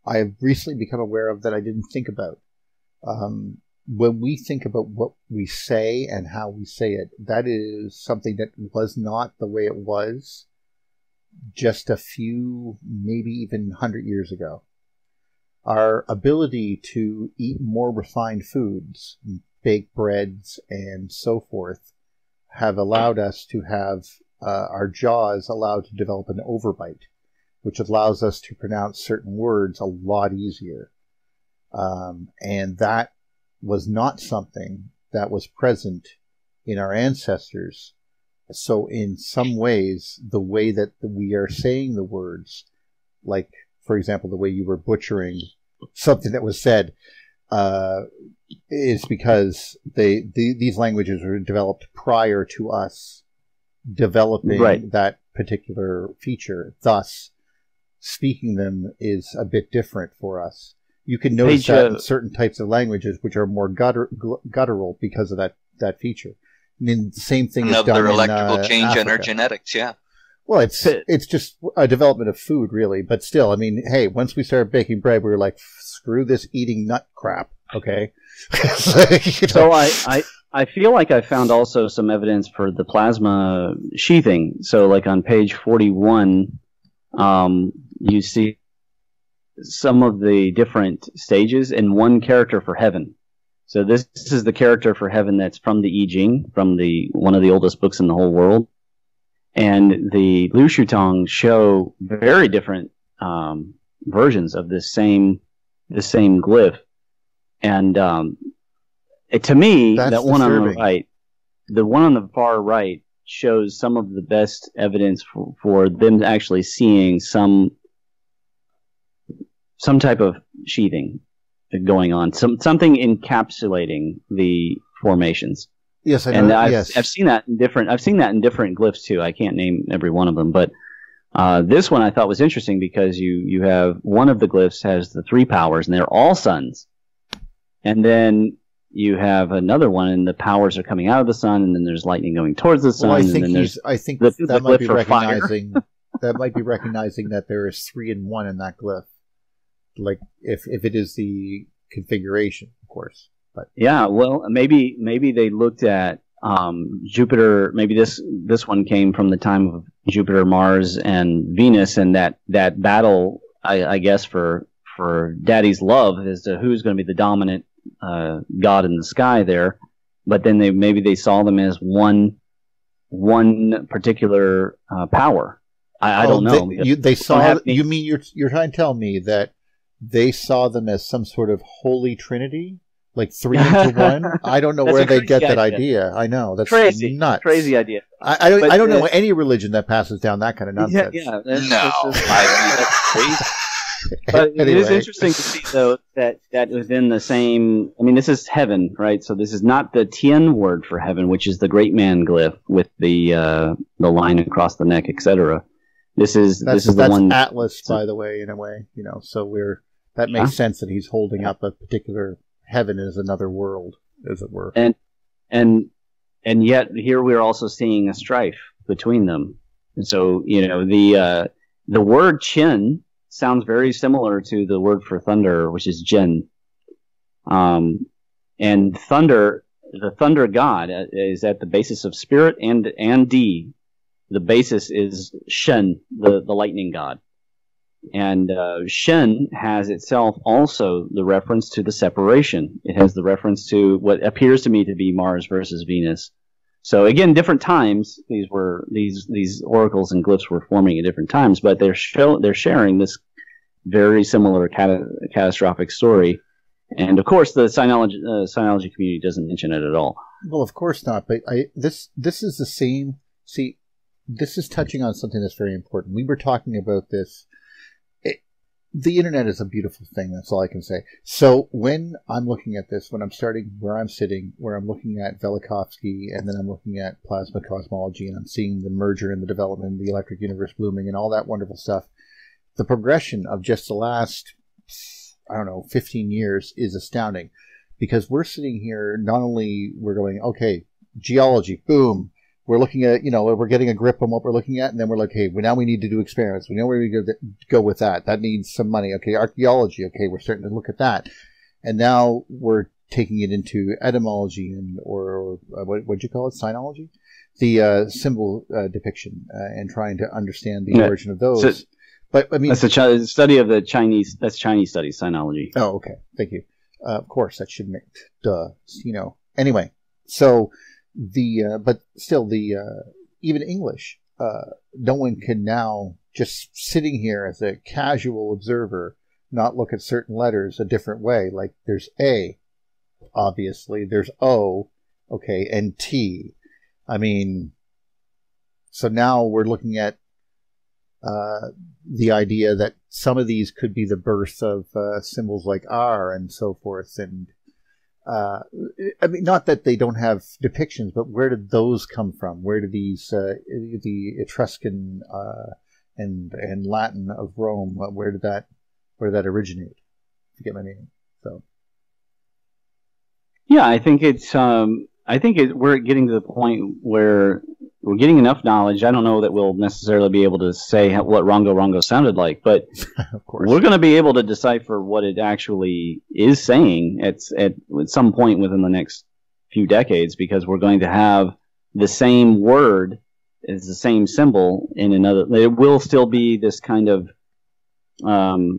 I have recently become aware of that I didn't think about. When we think about what we say and how we say it, that is something that was not the way it was just a few, maybe even 100 years ago. Our ability to eat more refined foods, baked breads and so forth, have allowed us to have our jaws allowed to develop an overbite, which allows us to pronounce certain words a lot easier. And that was not something that was present in our ancestors. So in some ways, the way that we are saying the words, like, for example, the way you were butchering something that was said, is because these languages were developed prior to us developing that particular feature. Thus, speaking them is a bit different for us. You can notice that in certain types of languages, which are more guttural because of that feature. I mean, the same thing is done in electrical change Africa. In our genetics, yeah. Well, it's just a development of food, really. But still, I mean, hey, once we started baking bread, we were like, screw this eating nut crap, okay? So I feel like I found also some evidence for the plasma sheathing. So, like, on page 41, you see some of the different stages and one character for heaven. So this is the character for heaven that's from the I Ching, from one of the oldest books in the whole world. And the Lu Shutong show very different versions of this same glyph. And to me, the one on the far right shows some of the best evidence for them actually seeing some type of sheathing going on, something encapsulating the formations. Yes, I know. And I've seen that in different. I've seen that in different glyphs too. I can't name every one of them, but this one I thought was interesting because you have one of the glyphs has the three powers, and they're all suns, and then you have another one, and the powers are coming out of the sun, and then there's lightning going towards the sun. Well, I think that might be recognizing that might be recognizing that there is three and one in that glyph. Like if it is the configuration, of course. But yeah, well, maybe they looked at Jupiter. Maybe this one came from the time of Jupiter, Mars, and Venus, and that battle, I guess, for Daddy's love as to who's going to be the dominant god in the sky there. But then maybe they saw them as one particular power. I don't know. They saw. You mean you're trying to tell me that they saw them as some sort of holy trinity, like 3 into 1. I don't know where they get that idea. I know that's crazy, nuts. Crazy idea. I don't know any religion that passes down that kind of nonsense. Yeah, no, that's crazy. But anyway. It is interesting to see, though, that within the same... I mean, this is heaven, right? So this is not the Tien word for heaven, which is the great man glyph with the line across the neck, etc. This is the one... That's Atlas, by the way, in a way. You know, so that makes sense that he's holding up a particular... Heaven is another world, as it were. And yet, here we're also seeing a strife between them. And so, you know, the word Qin sounds very similar to the word for thunder, which is Jin. And thunder, the thunder god, is at the basis of spirit and D. The basis is Shen, the lightning god. And Shen has itself also the reference to the separation. It has the reference to what appears to me to be Mars versus Venus. So again, different times these oracles and glyphs were forming at different times, but they're sharing this very similar catastrophic story. And of course, the Sinology community doesn't mention it at all. Well, of course not. But this is the same. See, this is touching on something that's very important. We were talking about this. The internet is a beautiful thing. That's all I can say. So when I'm looking at this, when I'm starting where I'm sitting, where I'm looking at Velikovsky, and then I'm looking at plasma cosmology, and I'm seeing the merger and the development, the electric universe blooming, and all that wonderful stuff, the progression of just the last, 15 years is astounding, because we're sitting here, not only we're going, okay, geology, boom. We're looking at, we're getting a grip on what we're looking at, and then we're like, hey, well, now we need to do experiments. We know where we go with that. That needs some money. Okay, archaeology. Okay, we're starting to look at that. And now we're taking it into etymology or what'd you call it? Sinology? The symbol depiction and trying to understand the origin of those. So, but I mean, that's a study of the Chinese. That's Chinese studies, Sinology. Oh, okay. Thank you. Of course, that should make, Anyway, so... even English, no one can now, just sitting here as a casual observer, not look at certain letters a different way. Like there's A, obviously, there's O, okay, and T. I mean, so now we're looking at the idea that some of these could be the birth of symbols like R and so forth, and I mean, not that they don't have depictions, but where did those come from? Where did these the Etruscan and Latin of Rome? Where did that originate? If you get my meaning. So, yeah, I think it's we're getting to the point where we're getting enough knowledge. I don't know that we'll necessarily be able to say what Rongo Rongo sounded like, but of course. We're going to be able to decipher what it actually is saying at some point within the next few decades, because we're going to have the same word as the same symbol in another. There will still be this kind of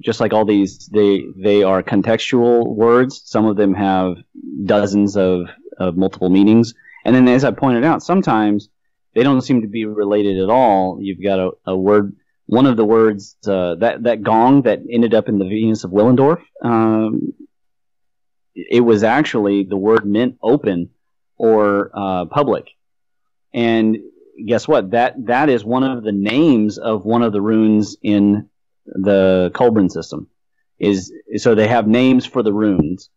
just like all these, they are contextual words. Some of them have dozens of multiple meanings. And then, as I pointed out, sometimes they don't seem to be related at all. You've got a word, one of the words, that gong that ended up in the Venus of Willendorf, it was actually, the word meant open or public. And guess what? That is one of the names of one of the runes in the Colburn system. So they have names for the runes.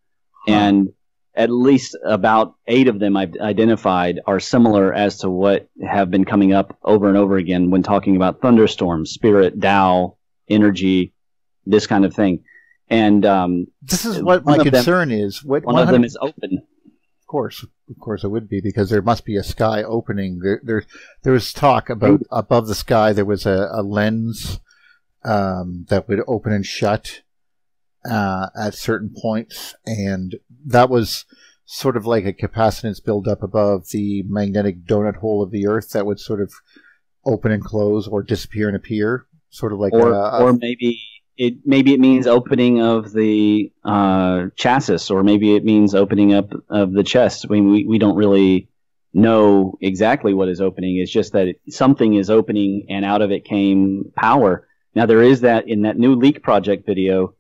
And at least about 8 of them I've identified are similar as to what have been coming up over and over again when talking about thunderstorms, spirit, Tao, energy, this kind of thing. And this is what my concern is. One of them is open. Of course it would be, because there must be a sky opening. There was talk about above the sky there was a lens that would open and shut at certain points, and that was sort of like a capacitance buildup above the magnetic donut hole of the Earth that would sort of open and close or disappear and appear, sort of like. Or maybe it means opening of the chassis, or maybe it means opening up of the chest. I mean, we don't really know exactly what is opening. It's just that something is opening, and out of it came power. Now there is that in that new leak project video.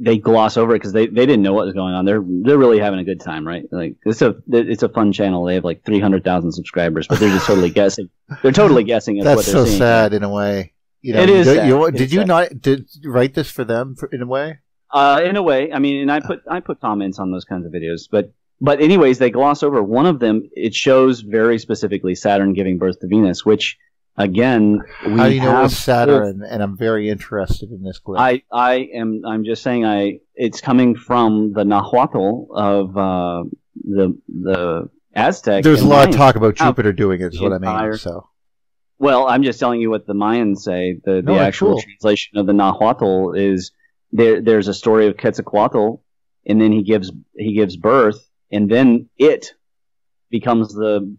They gloss over it because they didn't know what was going on. They're really having a good time, right? Like it's a fun channel. They have like 300,000 subscribers, but they're just totally guessing. They're totally guessing. That's what they're seeing. Sad in a way. You know, it is. Did you not write this for them in a way? In a way, I mean, and I put comments on those kinds of videos, but anyways, they gloss over one of them. It shows very specifically Saturn giving birth to Venus, which again, how do you know it's Saturn? And I'm very interested in this clip. I'm just saying it's coming from the Nahuatl of the Aztec. There's a lot of talk about Jupiter doing it. Is what I mean. So. Well, I'm just telling you what the Mayans say. The actual translation of the Nahuatl is there's a story of Quetzalcoatl, and then he gives birth, and then it becomes the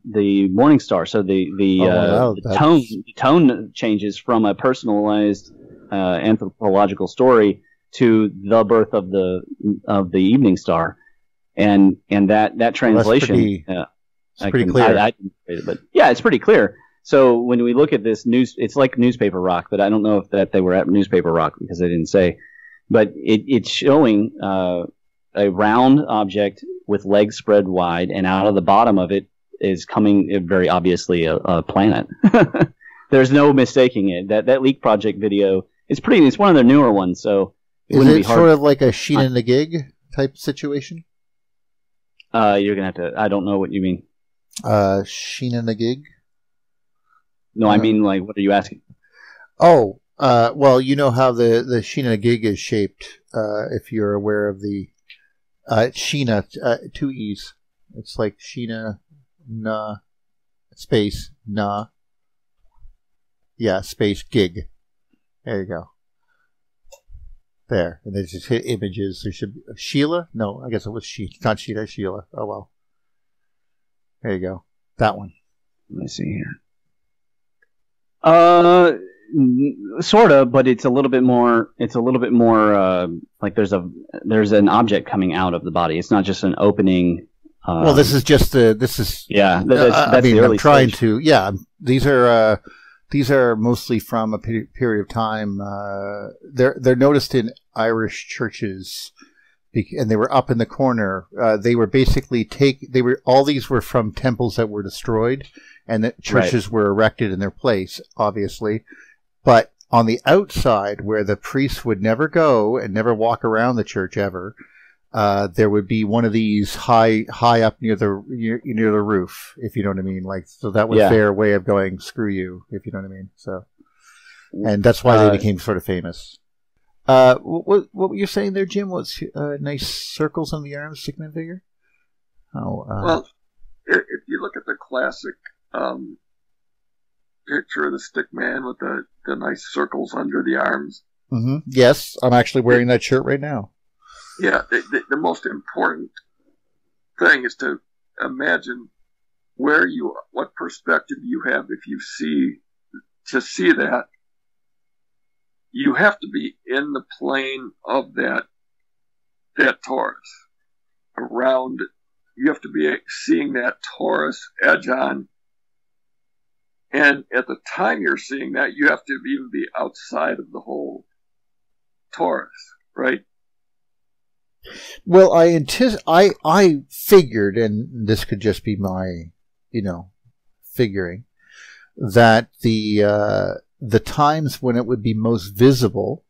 morning star. So the tone changes from a personalized anthropological story to the birth of the evening star, and that translation. Well, that's pretty clear. I didn't read it, but yeah, it's pretty clear. So when we look at this news, it's like Newspaper Rock, but I don't know if that they were at Newspaper Rock because they didn't say. But it's showing a round object with legs spread wide, and out of the bottom of it is coming very obviously a planet. There's no mistaking it. That Leak Project video is pretty. It's one of their newer ones, so is it sort of like a sheet in the gig type situation? You're gonna have to. I don't know what you mean. Sheet in the gig. No, I mean, like, what are you asking? Oh, well, you know how the Sheena gig is shaped, if you're aware of the Sheena, two E's. It's like Sheena, na, space, na, yeah, space, gig. There you go. There. And they just hit images. There should be Sheila? No, I guess it was Sheena. It's not Sheena, Sheila. Oh, well. There you go. That one. Let me see here. Sort of, but it's a little bit more. It's a little bit more like there's an object coming out of the body. It's not just an opening. Well, this is just the. This is yeah. That's I mean, the early I'm trying stage. To yeah. These are mostly from a period of time. They're noticed in Irish churches, and they were up in the corner. They were basically all these were from temples that were destroyed. And that churches were erected in their place, obviously. But on the outside, where the priests would never go and never walk around the church ever, there would be one of these high up near the roof, if you know what I mean. Like, so that was their way of going, screw you, if you know what I mean. So, and that's why they became sort of famous. What were you saying there, Jim? Was nice circles on the arms, Sigmund figure? Oh, well, if you look at the classic. Picture of the stick man with the nice circles under the arms. Mm-hmm. Yes, I'm actually wearing that shirt right now. Yeah, the most important thing is to imagine what perspective you have. If you see that, you have to be in the plane of that torus around. You have to be seeing that torus edge on. And at the time you're seeing that, you have to even be outside of the whole torus, right? Well, I figured, and this could just be my, figuring, that the times when it would be most visible,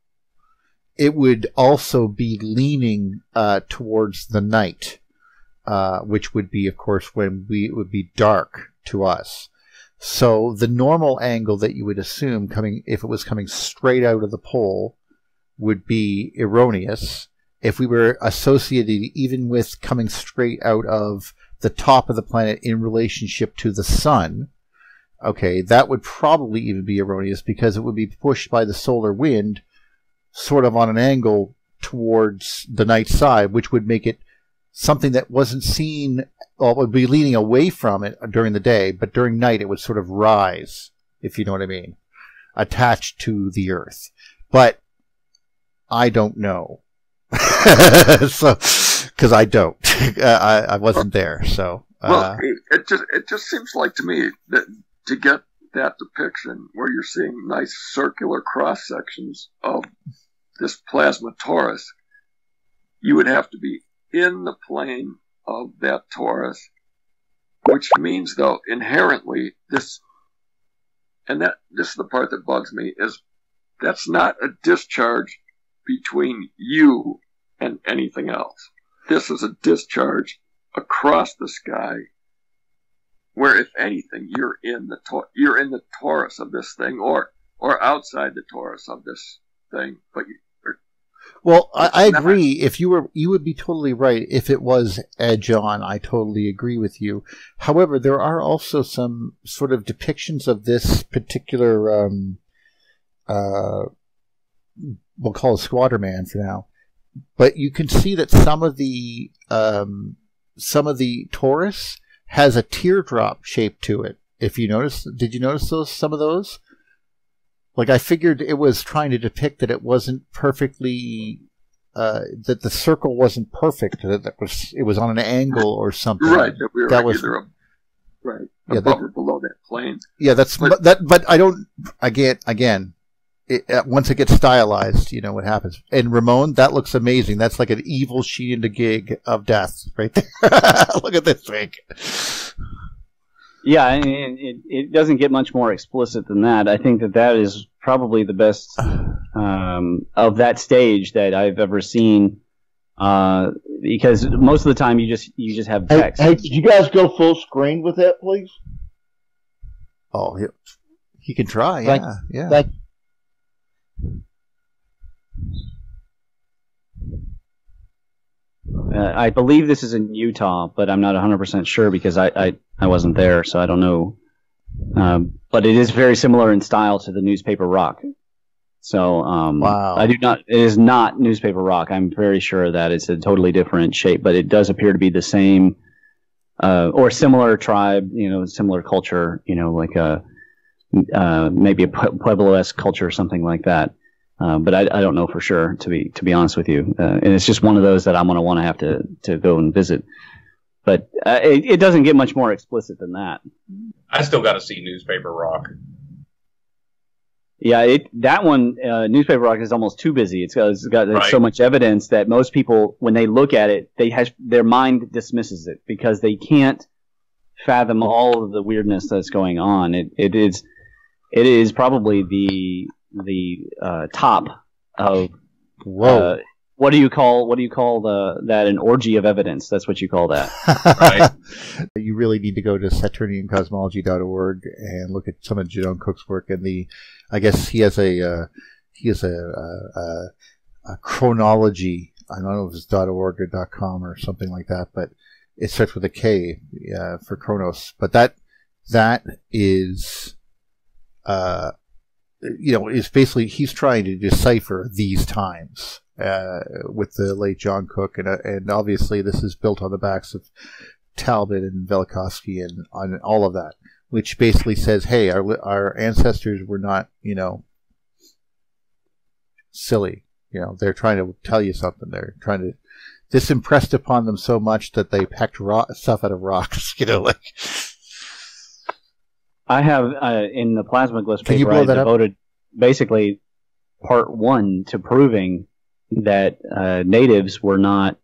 it would also be leaning towards the night, which would be, of course, when it would be dark to us. So the normal angle that you would assume coming, if it was coming straight out of the pole, would be erroneous. If we were associated even with coming straight out of the top of the planet in relationship to the sun, okay, that would probably even be erroneous because it would be pushed by the solar wind sort of on an angle towards the night side, which would make it something that wasn't seen, or would be leaning away from it during the day, but during night it would sort of rise, if you know what I mean, attached to the Earth. But I don't know, so because I don't, I wasn't there. So well, it just seems like to me that to get that depiction where you're seeing nice circular cross sections of this plasma torus, you would have to be in the plane of that torus, which means, though, inherently, this is the part that bugs me, is That's not a discharge between you and anything else. This is a discharge across the sky, where if anything you're in the torus of this thing, or outside the torus of this thing. But well, I agree. If you would be totally right if it was edge on. I totally agree with you. However, there are also some sort of depictions of this particular we'll call it Squatter Man for now. But you can see that some of the torus has a teardrop shape to it. If you notice, did you notice those? Some of those, like I figured, it was trying to depict that it wasn't perfectly that the circle wasn't perfect. It was on an angle or something. Right. That we were that was a, right. Yeah, above or below that plane. Yeah, that's but, that. But I don't. Again. Once it gets stylized, you know what happens. And Ramon, that looks amazing. That's like an evil she in the gig of death right there. Look at this thing. Yeah, and it doesn't get much more explicit than that. I think that is probably the best of that stage that I've ever seen, because most of the time you just have text. Hey, did you guys go full screen with that, please? Oh, he can try. Yeah, yeah. I believe this is in Utah, but I'm not 100% sure because I wasn't there, so I don't know. But it is very similar in style to the Newspaper Rock. So wow. I do not. It is not Newspaper Rock. I'm very sure that it's a totally different shape, but it does appear to be the same or similar tribe, you know, similar culture, you know, like a. Maybe a Pueblo-esque culture or something like that, but I don't know for sure, to be honest with you. And it's just one of those that I'm going to want to have to go and visit. But it doesn't get much more explicit than that. I still got to see Newspaper Rock. Yeah, that one, Newspaper Rock, is almost too busy. It's got right. So much evidence that most people, when they look at it, their mind dismisses it because they can't fathom all of the weirdness that's going on. It is probably the top of whoa. What do you call that? An orgy of evidence. That's what you call that. Right? You really need to go to SaturnianCosmology.org and look at some of Jean Cook's work. And I guess he has a chronology. I don't know if it's .org or .com or something like that, but it starts with a K for Kronos. But that is. You know, it's basically he's trying to decipher these times with the late John Cook, and obviously this is built on the backs of Talbot and Velikovsky and on all of that, which basically says, hey, our ancestors were not, you know, silly. You know, they're trying to tell you something. They're trying to. This impressed upon them so much that they pecked stuff out of rocks. You know, like. I have, in the plasma glyphs paper, I devoted basically part one to proving that natives were not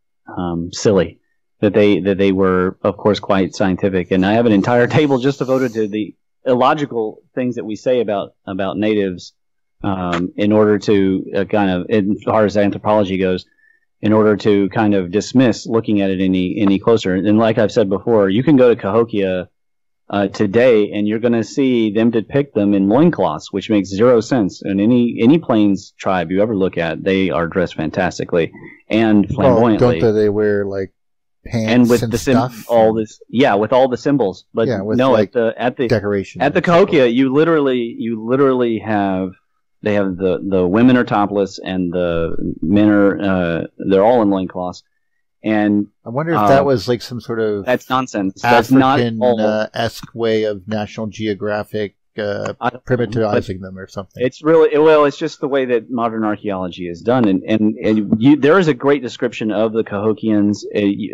silly, that they were, of course, quite scientific. And I have an entire table just devoted to the illogical things that we say about natives in order to kind of, as far as anthropology goes, in order to kind of dismiss looking at it any closer. And like I've said before, you can go to Cahokia today, and you're going to see them depict them in loincloths, which makes zero sense. And any Plains tribe you ever look at, they are dressed fantastically and flamboyantly. Well, don't they wear like pants and with the stuff? All this, yeah, with all the symbols. But yeah, with, no, like, at the decoration at the Cahokia, you literally have the women are topless and the men are they're all in loincloths. And I wonder if that was like some sort of that's nonsense. That's African-esque way of National Geographic primitivizing them or something. It's really well. It's just the way that modern archaeology is done, and there is a great description of the Cahokians.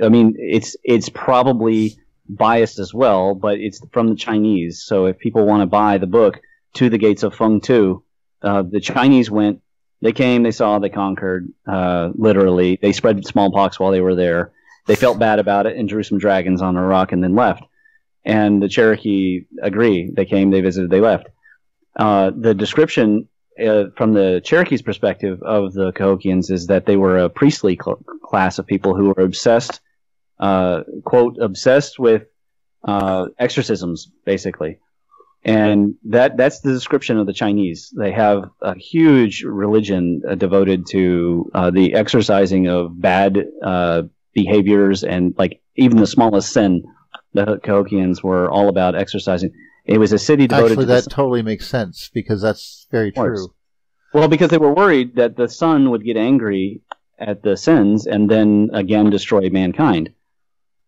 I mean, it's probably biased as well, but it's from the Chinese. So if people want to buy the book To the Gates of Feng Tu, the Chinese went. They came, they saw, they conquered, literally. They spread smallpox while they were there. They felt bad about it and drew some dragons on a rock and then left. And the Cherokee agree. They came, they visited, they left. The description from the Cherokees' perspective of the Cahokians is that they were a priestly class of people who were obsessed, quote, obsessed with exorcisms, basically. And that's the description of the Chinese. They have a huge religion devoted to the exorcising of bad behaviors and, like, even the smallest sin. The Cahokians were all about exercising. It was a city devoted to the sun. That totally makes sense, because that's very true. Well, because they were worried that the sun would get angry at the sins and then again destroy mankind.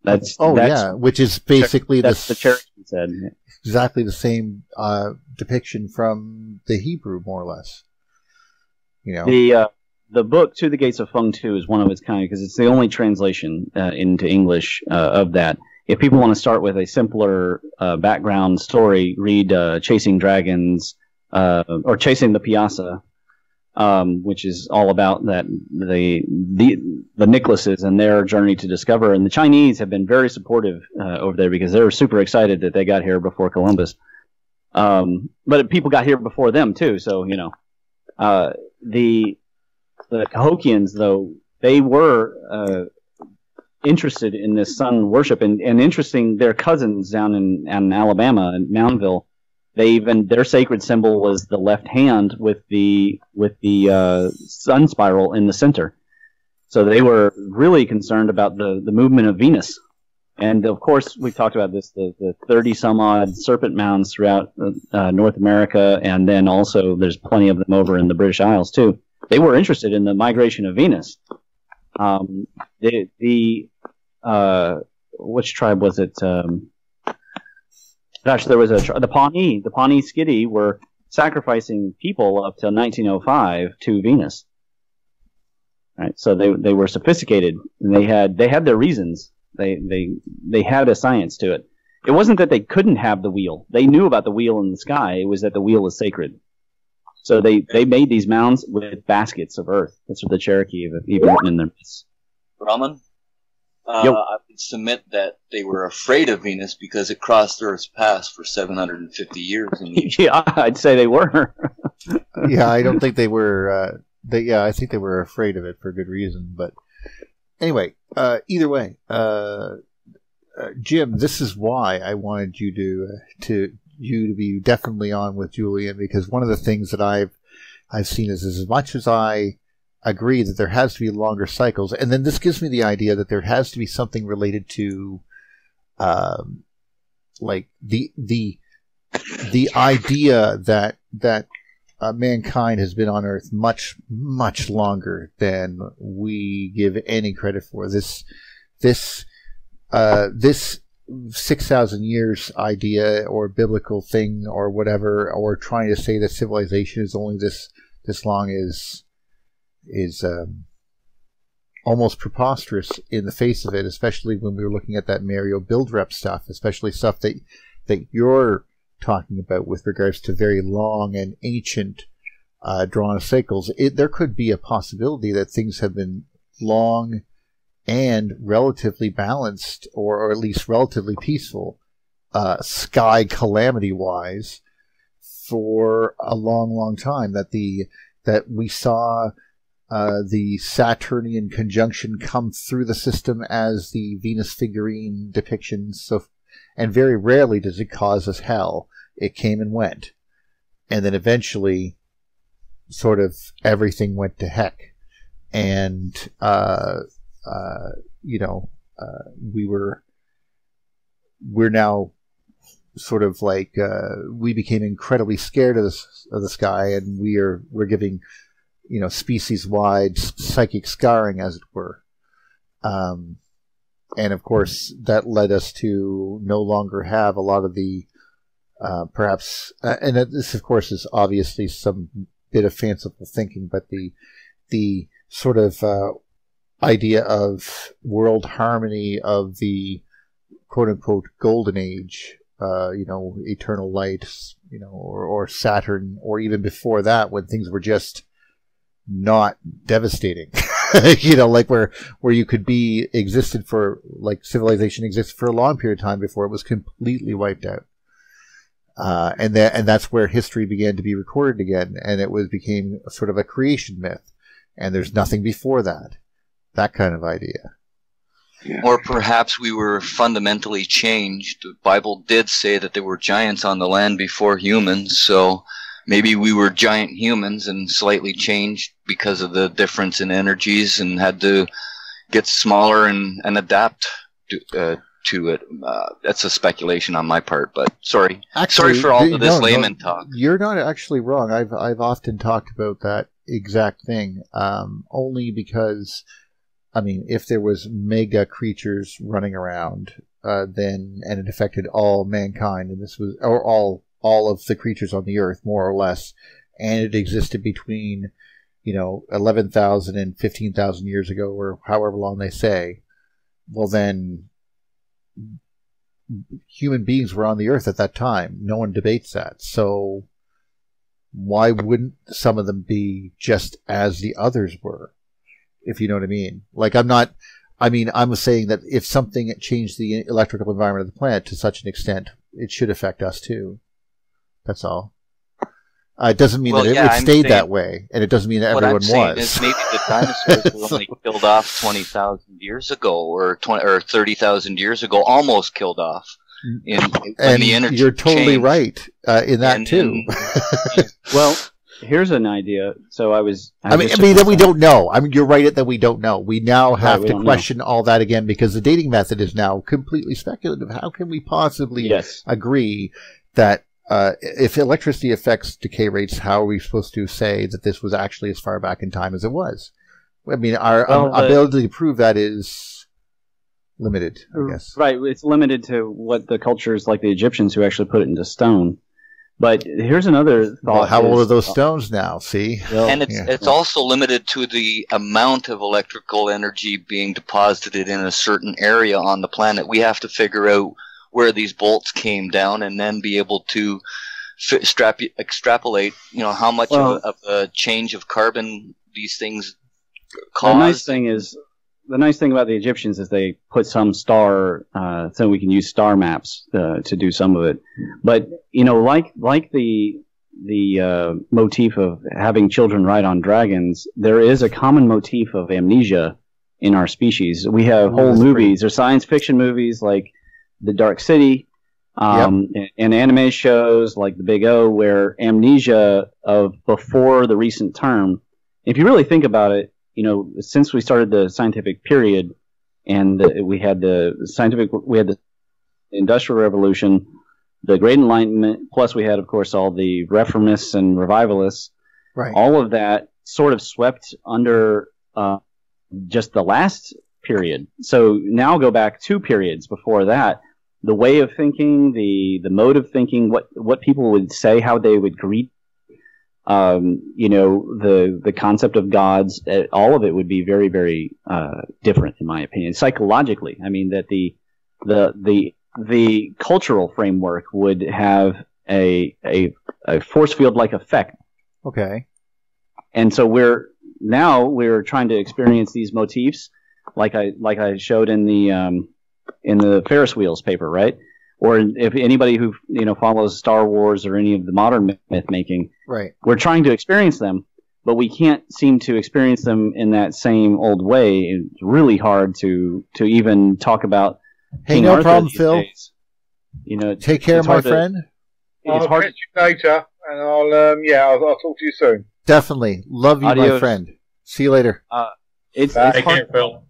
That's which is basically the Cherokee said. Exactly the same depiction from the Hebrew, more or less. You know, the book To the Gates of Feng 2 is one of its kind, because it's the only translation into English of that. If people want to start with a simpler background story, read Chasing Dragons or Chasing the Piazza, which is all about that the Nicholases and their journey to discover. And the Chinese have been very supportive over there, because they were super excited that they got here before Columbus. But people got here before them, too. So, you know, the Cahokians, though, they were... interested in this sun worship, and interesting, their cousins down in Alabama, in Moundville, their sacred symbol was the left hand with the sun spiral in the center. So they were really concerned about the movement of Venus, and of course we've talked about this, the 30 some odd serpent mounds throughout North America, and then also there's plenty of them over in the British Isles too. They were interested in the migration of Venus. Which tribe was it? There was the Pawnee. The Pawnee Skiddy were sacrificing people up till 1905 to Venus. Right, so they were sophisticated, and they had their reasons. They had a science to it. It wasn't that they couldn't have the wheel. They knew about the wheel in the sky. It was that the wheel was sacred. So they made these mounds with baskets of earth. That's what the Cherokee have even written in their myths. Ramon, I would submit that they were afraid of Venus because it crossed Earth's path for 750 years. Yeah, I'd say they were. Yeah, I don't think they were. I think they were afraid of it for good reason. But anyway, either way, Jim, this is why I wanted you to be definitely on with Julian, because one of the things that I've seen is, as much as I agree that there has to be longer cycles, and then this gives me the idea that there has to be something related to like the idea that mankind has been on Earth much, much longer than we give any credit for. This 6,000 years idea or biblical thing or whatever, or trying to say that civilization is only this long is almost preposterous in the face of it, especially when we were looking at that Mario build rep stuff, especially stuff that you're talking about with regards to very long and ancient drawn cycles. There could be a possibility that things have been long and relatively balanced, or at least relatively peaceful, sky calamity-wise, for a long, long time. That we saw the Saturnian conjunction come through the system as the Venus figurine depictions. So, and very rarely does it cause us hell. It came and went, and then eventually, sort of everything went to heck, and. We're now sort of like we became incredibly scared of the sky, and we're giving, you know, species-wide psychic scarring, as it were, and of course that led us to no longer have a lot of the perhaps, and this of course is obviously some bit of fanciful thinking, but the sort of idea of world harmony, of the quote-unquote golden age, you know, eternal light, you know, or Saturn, or even before that, when things were just not devastating, you know, like where you could be existed for, like civilization existed for a long period of time before it was completely wiped out. And that's where history began to be recorded again, and it became sort of a creation myth, and there's nothing before that. That kind of idea. Yeah. Or perhaps we were fundamentally changed. The Bible did say that there were giants on the land before humans, so maybe we were giant humans and slightly changed because of the difference in energies and had to get smaller and adapt to it. That's a speculation on my part, but sorry. Actually, sorry for all of this layman talk. You're not actually wrong. I've often talked about that exact thing, only because... I mean, if there was mega creatures running around, and it affected all mankind, and this was, or all of the creatures on the Earth, more or less, and it existed between, 11,000 and 15,000 years ago, or however long they say, well, then human beings were on the Earth at that time. No one debates that. So why wouldn't some of them be just as the others were? If you know what I mean. Like, I'm saying that if something changed the electrical environment of the planet to such an extent, it should affect us too. That's all. It doesn't mean that it stayed that way, and it doesn't mean that everyone was. What I'm saying is maybe the dinosaurs were only killed off 20,000 years ago, or 30,000 years ago, almost killed off. And the energy you're totally changed. Right in that and, too. And, well... Here's an idea. So I mean that we don't know. I mean, you're right that we don't know. We now have to question all that again because the dating method is now completely speculative. How can we possibly agree that if electricity affects decay rates, how are we supposed to say that this was actually as far back in time as it was? I mean, our ability to prove that is limited, I guess. Right. It's limited to what the cultures like the Egyptians who actually put it into stone. But here's another thought. Well, how old are those stones now? See? Well, and it's also limited to the amount of electrical energy being deposited in a certain area on the planet. We have to figure out where these bolts came down and then be able to extrapolate, how much of a change of carbon these things cause. The nice thing about the Egyptians is they put some star, so we can use star maps to do some of it. But like the motif of having children ride on dragons, there is a common motif of amnesia in our species. We have whole movies, or science fiction movies like The Dark City, and anime shows like The Big O, where amnesia of before the recent term. If you really think about it. Since we started the scientific period, and we had the Industrial Revolution, the Great Enlightenment, plus we had, of course, all the reformists and revivalists. Right. All of that sort of swept under just the last period. So now go back two periods before that. The way of thinking, the mode of thinking, what people would say, how they would greet. The concept of gods, all of it would be very, very different, in my opinion, psychologically. I mean that the cultural framework would have a force field like effect. Okay. And so we're trying to experience these motifs, like I showed in the Ferris wheels paper, right? Or if anybody who follows Star Wars or any of the modern myth-making, right. We're trying to experience them, but we can't seem to experience them in that same old way. It's really hard to even talk about. Hey, King no Arthur problem, Phil. Days. Take care, my friend. I'll catch you later, and I'll talk to you soon. Definitely, love you, Adios. My friend. See you later. Take care, Phil.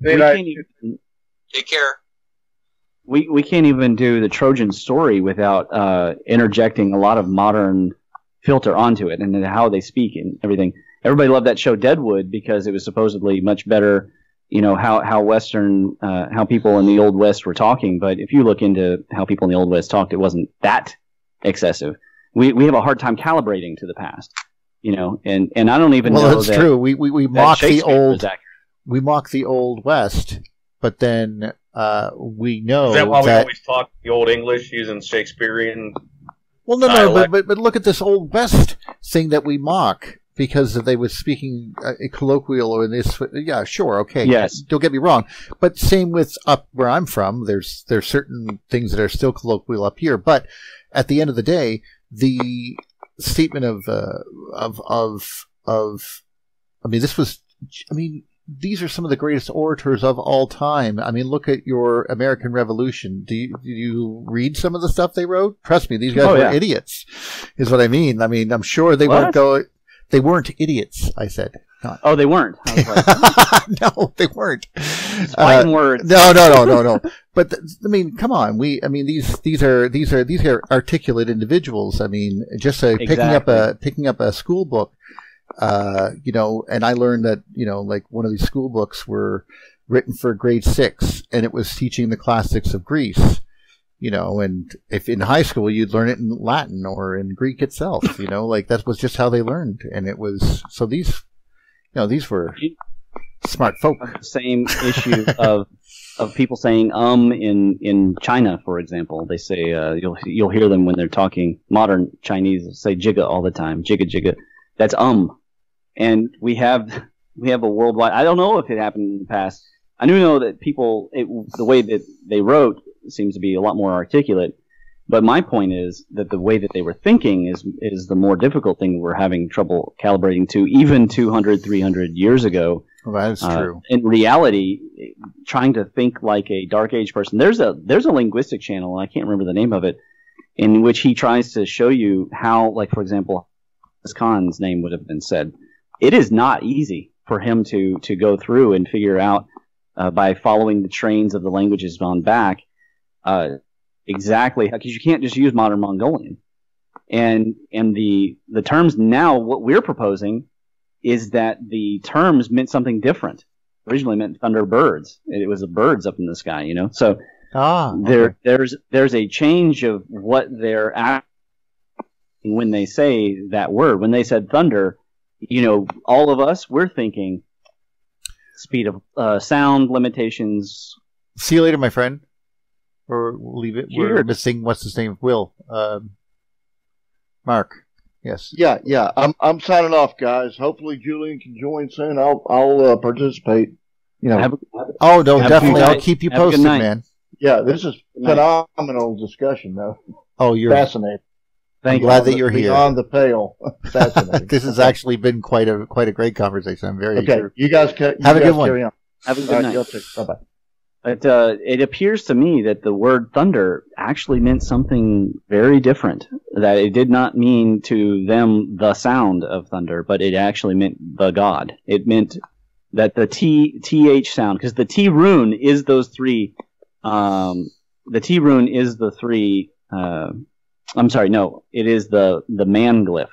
Take care. We can't even do the Trojan story without interjecting a lot of modern filter onto it and then how they speak and everything. Everybody loved that show Deadwood because it was supposedly much better, how Western, how people in the Old West were talking. But if you look into how people in the Old West talked, it wasn't that excessive. We have a hard time calibrating to the past, and I don't even know that's that true. We mock the old. We mock the Old West, but then. We know. Is that why we always talk the Old English using Shakespearean? Well, no, dialect? But look at this Old West thing that we mock. because they were speaking a colloquial or this. Yeah, sure, okay. Yes. Don't get me wrong. But same with up where I'm from. There's certain things that are still colloquial up here. But at the end of the day, the statement of I mean, this was. I mean, these are some of the greatest orators of all time. I mean, look at your American Revolution. Do you read some of the stuff they wrote? Trust me, these guys were idiots, is what I mean. I mean, I'm sure they weren't going. They weren't idiots, I said. Not. Oh, they weren't. I was like, no, they weren't. Fine words. No. But I mean, come on. These are articulate individuals. I mean, just picking up a school book. You know, and I learned that, you know, like one of these school books were written for grade 6 and it was teaching the classics of Greece, you know, and if in high school you'd learn it in Latin or in Greek itself, you know, like that was just how they learned. And it was, so these, you know, these were smart folk. The same issue of people saying, in China, for example, they say, you'll hear them when they're talking modern Chinese say jigga all the time, jigga, jigga. That's and we have a worldwide. I don't know if it happened in the past. I do know that people, the way that they wrote seems to be a lot more articulate. But my point is that the way that they were thinking is the more difficult thing we're having trouble calibrating to, even 200, 300 years ago. Well, that is true. In reality, trying to think like a Dark Age person. There's a linguistic channel, and I can't remember the name of it, in which he tries to show you how, like for example, Khan's name would have been said. It is not easy for him to go through and figure out by following the trains of the languages gone back exactly, because you can't just use modern Mongolian. And the terms now, what we're proposing is that the terms meant something different. Originally meant thunderbirds. It was the birds up in the sky, you know. So there's a change of what they're actually when they say that word. When they said thunder, you know, all of us, we're thinking speed of sound limitations. See you later, my friend. Or we'll leave it. We're missing, what's his name? Will. Mark. Yes. Yeah. I'm signing off, guys. Hopefully Julian can join soon. I'll participate. You know. Oh, no, definitely. I'll keep you posted, man. Yeah, this is phenomenal discussion, though. Oh, you're fascinating. I'm glad that you're here. Beyond the pale. Fascinating. This has actually been quite a great conversation. I'm very eager. You guys have a good one. Have a good night. Bye-bye. It appears to me that the word thunder actually meant something very different. That it did not mean to them the sound of thunder, but it actually meant the god. It meant that the TH sound, because the T rune is those three. The T rune is the three. I'm sorry, no, it is the man glyph.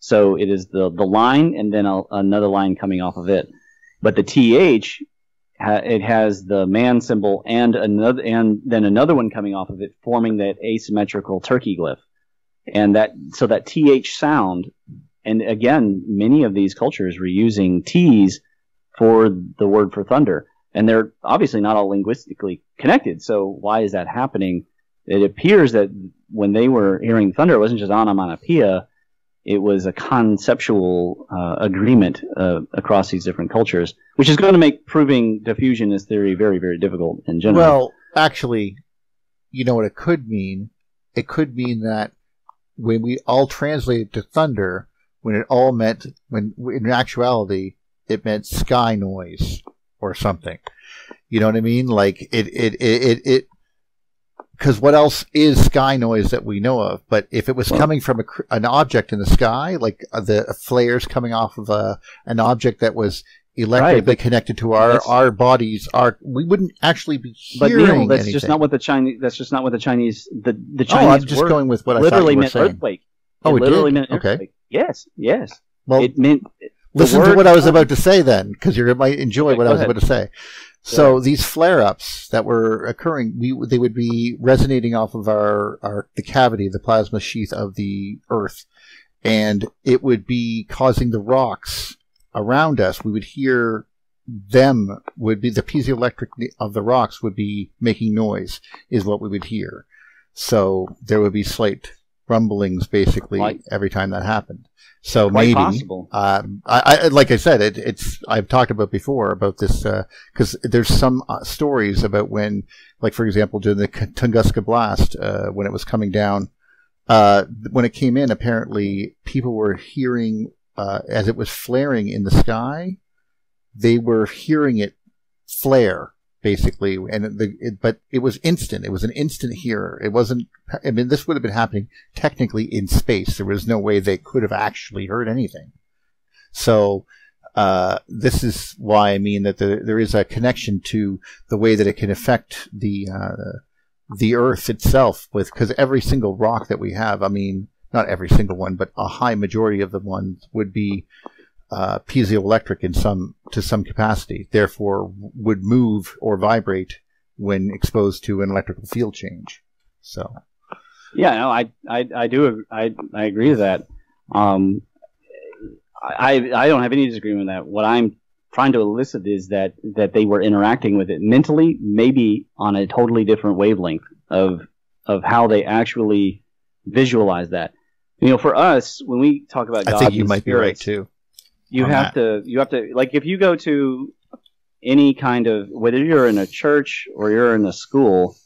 So it is the line and then another line coming off of it. But the TH, it has the man symbol and then another one coming off of it, forming that asymmetrical turkey glyph. And that TH sound, and again, many of these cultures were using T's for the word for thunder. And they're obviously not all linguistically connected, so why is that happening? It appears that when they were hearing thunder, it wasn't just onomatopoeia. It was a conceptual agreement across these different cultures, which is going to make proving diffusionist theory very, very difficult in general. Well, actually, you know what it could mean? It could mean that when we all translated to thunder, when in actuality, it meant sky noise or something. You know what I mean? Like it because what else is sky noise that we know of? But if it was coming from an object in the sky, like the flares coming off of an object that was electrically connected to our bodies, we wouldn't actually be hearing anything. But that's just not what the Chinese. That's just not what the Chinese. The Chinese. Oh, I'm just going with what I thought you were saying. Earthquake. Oh, it literally meant earthquake. Okay. Yes. Well, it meant. Listen to what I was about to say then, because you might enjoy what I was about to say. So these flare-ups that were occurring, they would be resonating off of the cavity, the plasma sheath of the Earth, and it would be causing the rocks around us. We would hear them the piezoelectric of the rocks would be making noise, is what we would hear. So there would be slight rumblings basically every time that happened. So maybe, like I said, I've talked about before about this, because there's some stories about when, like for example, during the Tunguska blast, when it was coming down, when it came in, apparently people were hearing, as it was flaring in the sky, they were hearing it flare. Basically, and but it was instant. It was an instant hearer. It wasn't. I mean, this would have been happening technically in space. There was no way they could have actually heard anything. So this is why I mean that there is a connection to the way that it can affect the Earth itself, because every single rock that we have, I mean, not every single one, but a high majority of the ones would be piezoelectric to some capacity, therefore would move or vibrate when exposed to an electrical field change. So, yeah, no, I do, I agree with that. I don't have any disagreement with that. What I'm trying to elicit is that they were interacting with it mentally, maybe on a totally different wavelength of how they actually visualize that. You know, for us, when we talk about God, I think you might be right too. You have to, like, if you go to any kind of, whether you're in a church or you're in a school,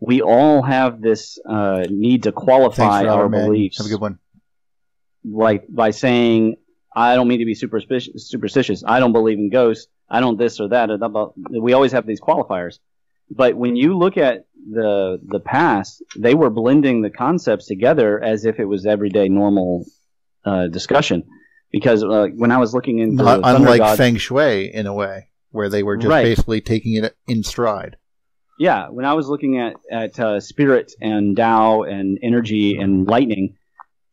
we all have this need to qualify our beliefs. Have a good one. Like, by saying, I don't mean to be superstitious. I don't believe in ghosts. I don't this or that. We always have these qualifiers. But when you look at the past, they were blending the concepts together as if it was everyday normal discussion. Because when I was looking into unlike feng shui in a way, where they were just basically taking it in stride. Yeah, when I was looking at spirit and Tao and energy and lightning,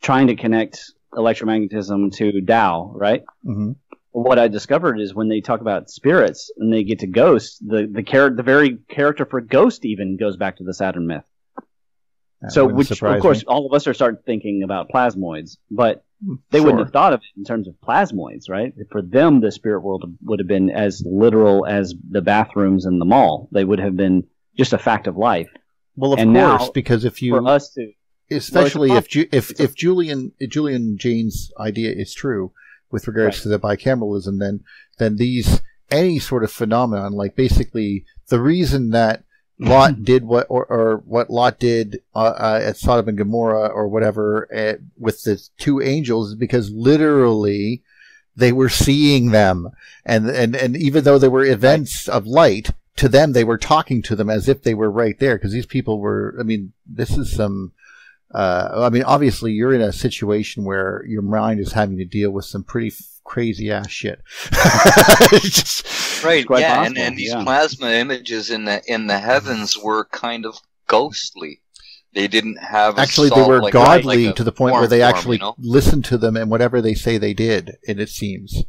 trying to connect electromagnetism to Tao, right? Mm-hmm. What I discovered is when they talk about spirits and they get to ghosts, the very character for ghost even goes back to the Saturn myth. So, which of course, all of us are starting thinking about plasmoids, but they wouldn't have thought of it in terms of plasmoids, right? For them, the spirit world would have been as literal as the bathrooms in the mall. They would have been just a fact of life. Well, of course, because if you, for us to, especially if Julian Jane's idea is true with regards to the bicameralism, then these any sort of phenomenon, like basically the reason that Lot did what Lot did at Sodom and Gomorrah or whatever with the two angels is because literally they were seeing them, and even though they were events of light to them, they were talking to them as if they were right there, because these people were. I mean, this is some. I mean, obviously, you're in a situation where your mind is having to deal with some pretty crazy ass shit. Right, yeah, and these plasma images in the heavens were kind of ghostly. They didn't have they were like, godly to the point where they actually listened to them and whatever they say they did. And it seems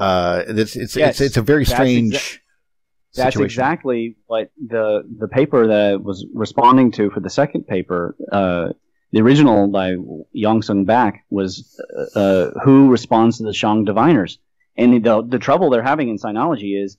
it's a very strange situation. That's exactly what the paper that I was responding to for the second paper. The original by Yang Sung Bak was who responds to the Shang diviners. And the trouble they're having in Sinology is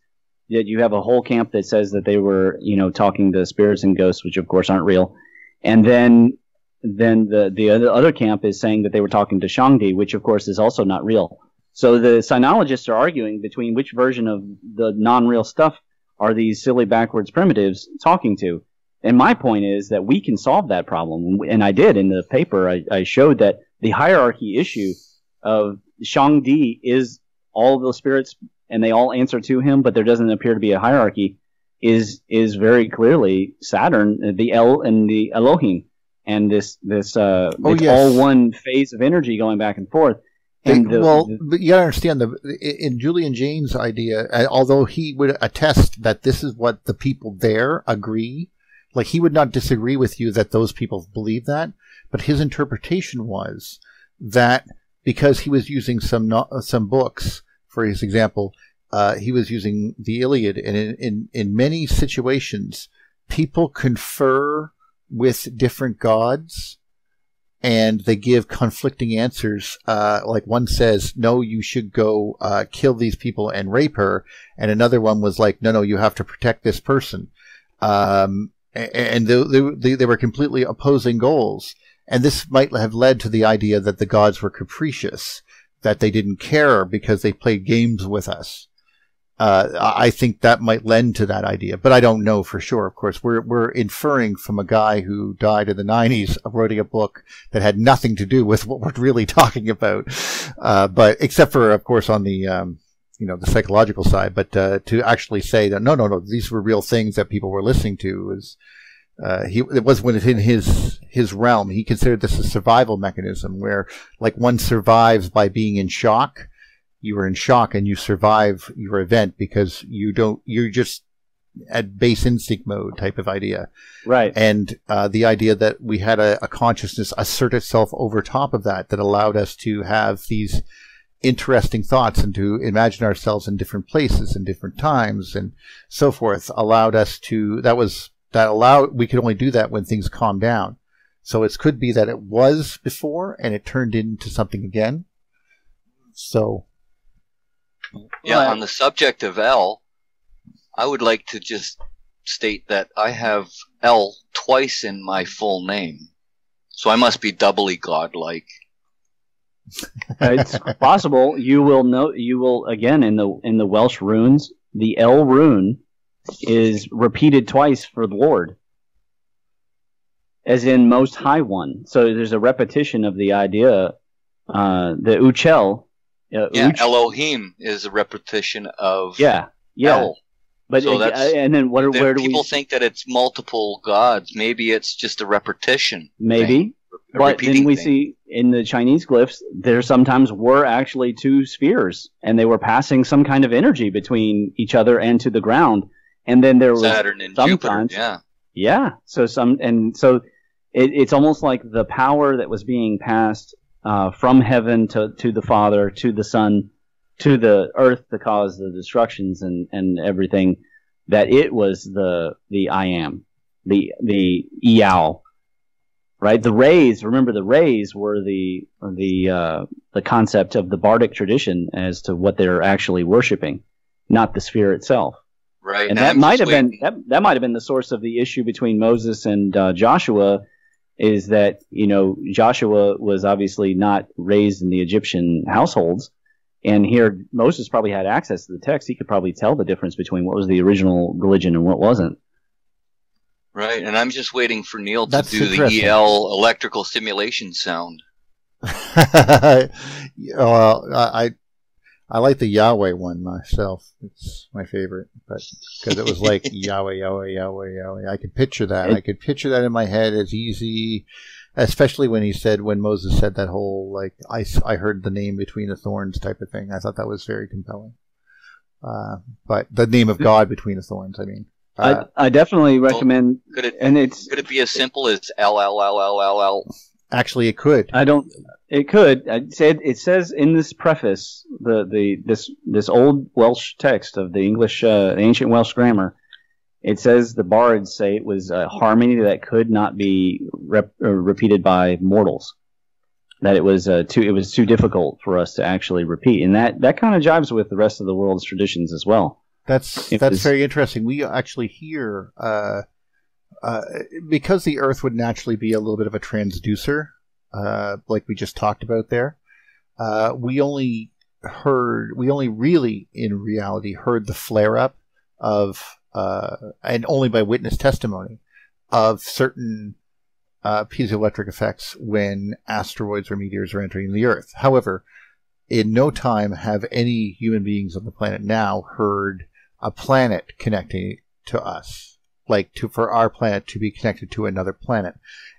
that you have a whole camp that says that they were, you know, talking to spirits and ghosts, which of course aren't real. And then the other camp is saying that they were talking to Shangdi, which of course is also not real. So the Sinologists are arguing between which version of the non-real stuff are these silly backwards primitives talking to. And my point is that we can solve that problem. And I did in the paper. I showed that the hierarchy issue of Shangdi is all those spirits and they all answer to him, but there doesn't appear to be a hierarchy, is very clearly Saturn, the El and the Elohim. And this all one phase of energy going back and forth. And but you gotta understand, in Julian Jane's idea, although he would attest that this is what the people there agree, like he would not disagree with you that those people believe that, but his interpretation was that because he was using some books, for his example, he was using the Iliad, and in many situations, people confer with different gods, and they give conflicting answers. Like one says, no, you should go kill these people and rape her, and another one was like, no, you have to protect this person. And they were completely opposing goals. And this might have led to the idea that the gods were capricious, that they didn't care because they played games with us. I think that might lend to that idea, but I don't know for sure. Of course, we're inferring from a guy who died in the 90s, writing a book that had nothing to do with what we're really talking about. But except for, of course, on the, you know, the psychological side, but, to actually say that, no, these were real things that people were listening to is, it was within his realm. He considered this a survival mechanism where, like, one survives by being in shock. You were in shock and you survive your event because you don't, you're just at base instinct mode type of idea. Right. And the idea that we had a consciousness assert itself over top of that, that allowed us to have these interesting thoughts and to imagine ourselves in different places and different times and so forth, allowed us to, we could only do that when things calmed down. So it could be that it was before and it turned into something again. So. Yeah, on the subject of L, I would like to just state that I have L twice in my full name, so I must be doubly godlike. It's possible. You will know. You will again in the Welsh runes. The L rune is repeated twice for Lord, as in Most High One. So there's a repetition of the idea. The Uchel. Yeah, Elohim is a repetition of El. But so and then what? Where do people think that it's multiple gods? Maybe it's just a repetition. Maybe, but then we see in the Chinese glyphs there sometimes were actually two spheres, and they were passing some kind of energy between each other and to the ground. And then there was Saturn and Jupiter. Yeah. So it's almost like the power that was being passed. From heaven to the Father, to the Son, to the Earth to cause the destructions and everything, that it was the I am, the Iao, right? The rays, remember the rays were the concept of the Bardic tradition as to what they're actually worshiping, not the sphere itself. Right. And that might have been that might have been the source of the issue between Moses and Joshua. Is that, you know, Joshua was obviously not raised in the Egyptian households, and here Moses probably had access to the text. He could probably tell the difference between what was the original religion and what wasn't. Right, and I'm just waiting for Neil to do the EL electrical stimulation sound. I like the Yahweh one myself. It's my favorite, but because it was like Yahweh, Yahweh, Yahweh, Yahweh. I could picture that. I could picture that in my head as easy, especially when he said, when Moses said that whole, like, I heard the name between the thorns type of thing. I thought that was very compelling. But the name of God between the thorns, I mean. I definitely recommend. Well, could it be as simple as L, L, L, L, L, L? Actually, it could. I don't. It could. I said it says in this preface, this old Welsh text of the English ancient Welsh grammar. It says the bards say it was a harmony that could not be repeated by mortals. That it was too difficult for us to actually repeat, and that kind of jives with the rest of the world's traditions as well. That's very interesting. We actually hear. Because the Earth would naturally be a little bit of a transducer, like we just talked about there, we only really in reality heard the flare-up of, and only by witness testimony, of certain piezoelectric effects when asteroids or meteors are entering the Earth. However, in no time have any human beings on the planet now heard a planet connecting to us. Like for our planet to be connected to another planet,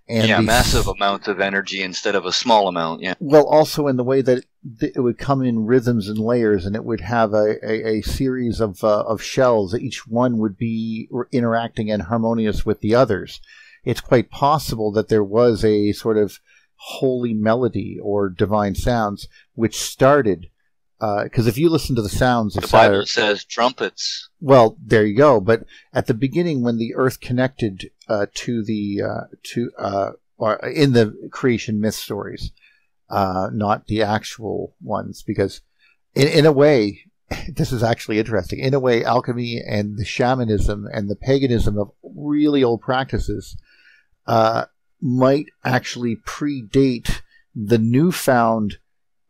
and yeah, massive amounts of energy instead of a small amount. Yeah. Well, also in the way that it would come in rhythms and layers, and it would have a series of shells. Each one would be interacting and harmonious with the others. It's quite possible that there was a sort of holy melody or divine sounds which started. Because if you listen to the sounds of Saturn, the Bible says trumpets. Well, there you go. But at the beginning, when the Earth connected or in the creation myth stories, not the actual ones, because in a way, this is actually interesting. In a way, alchemy and the shamanism and the paganism of really old practices might actually predate the newfound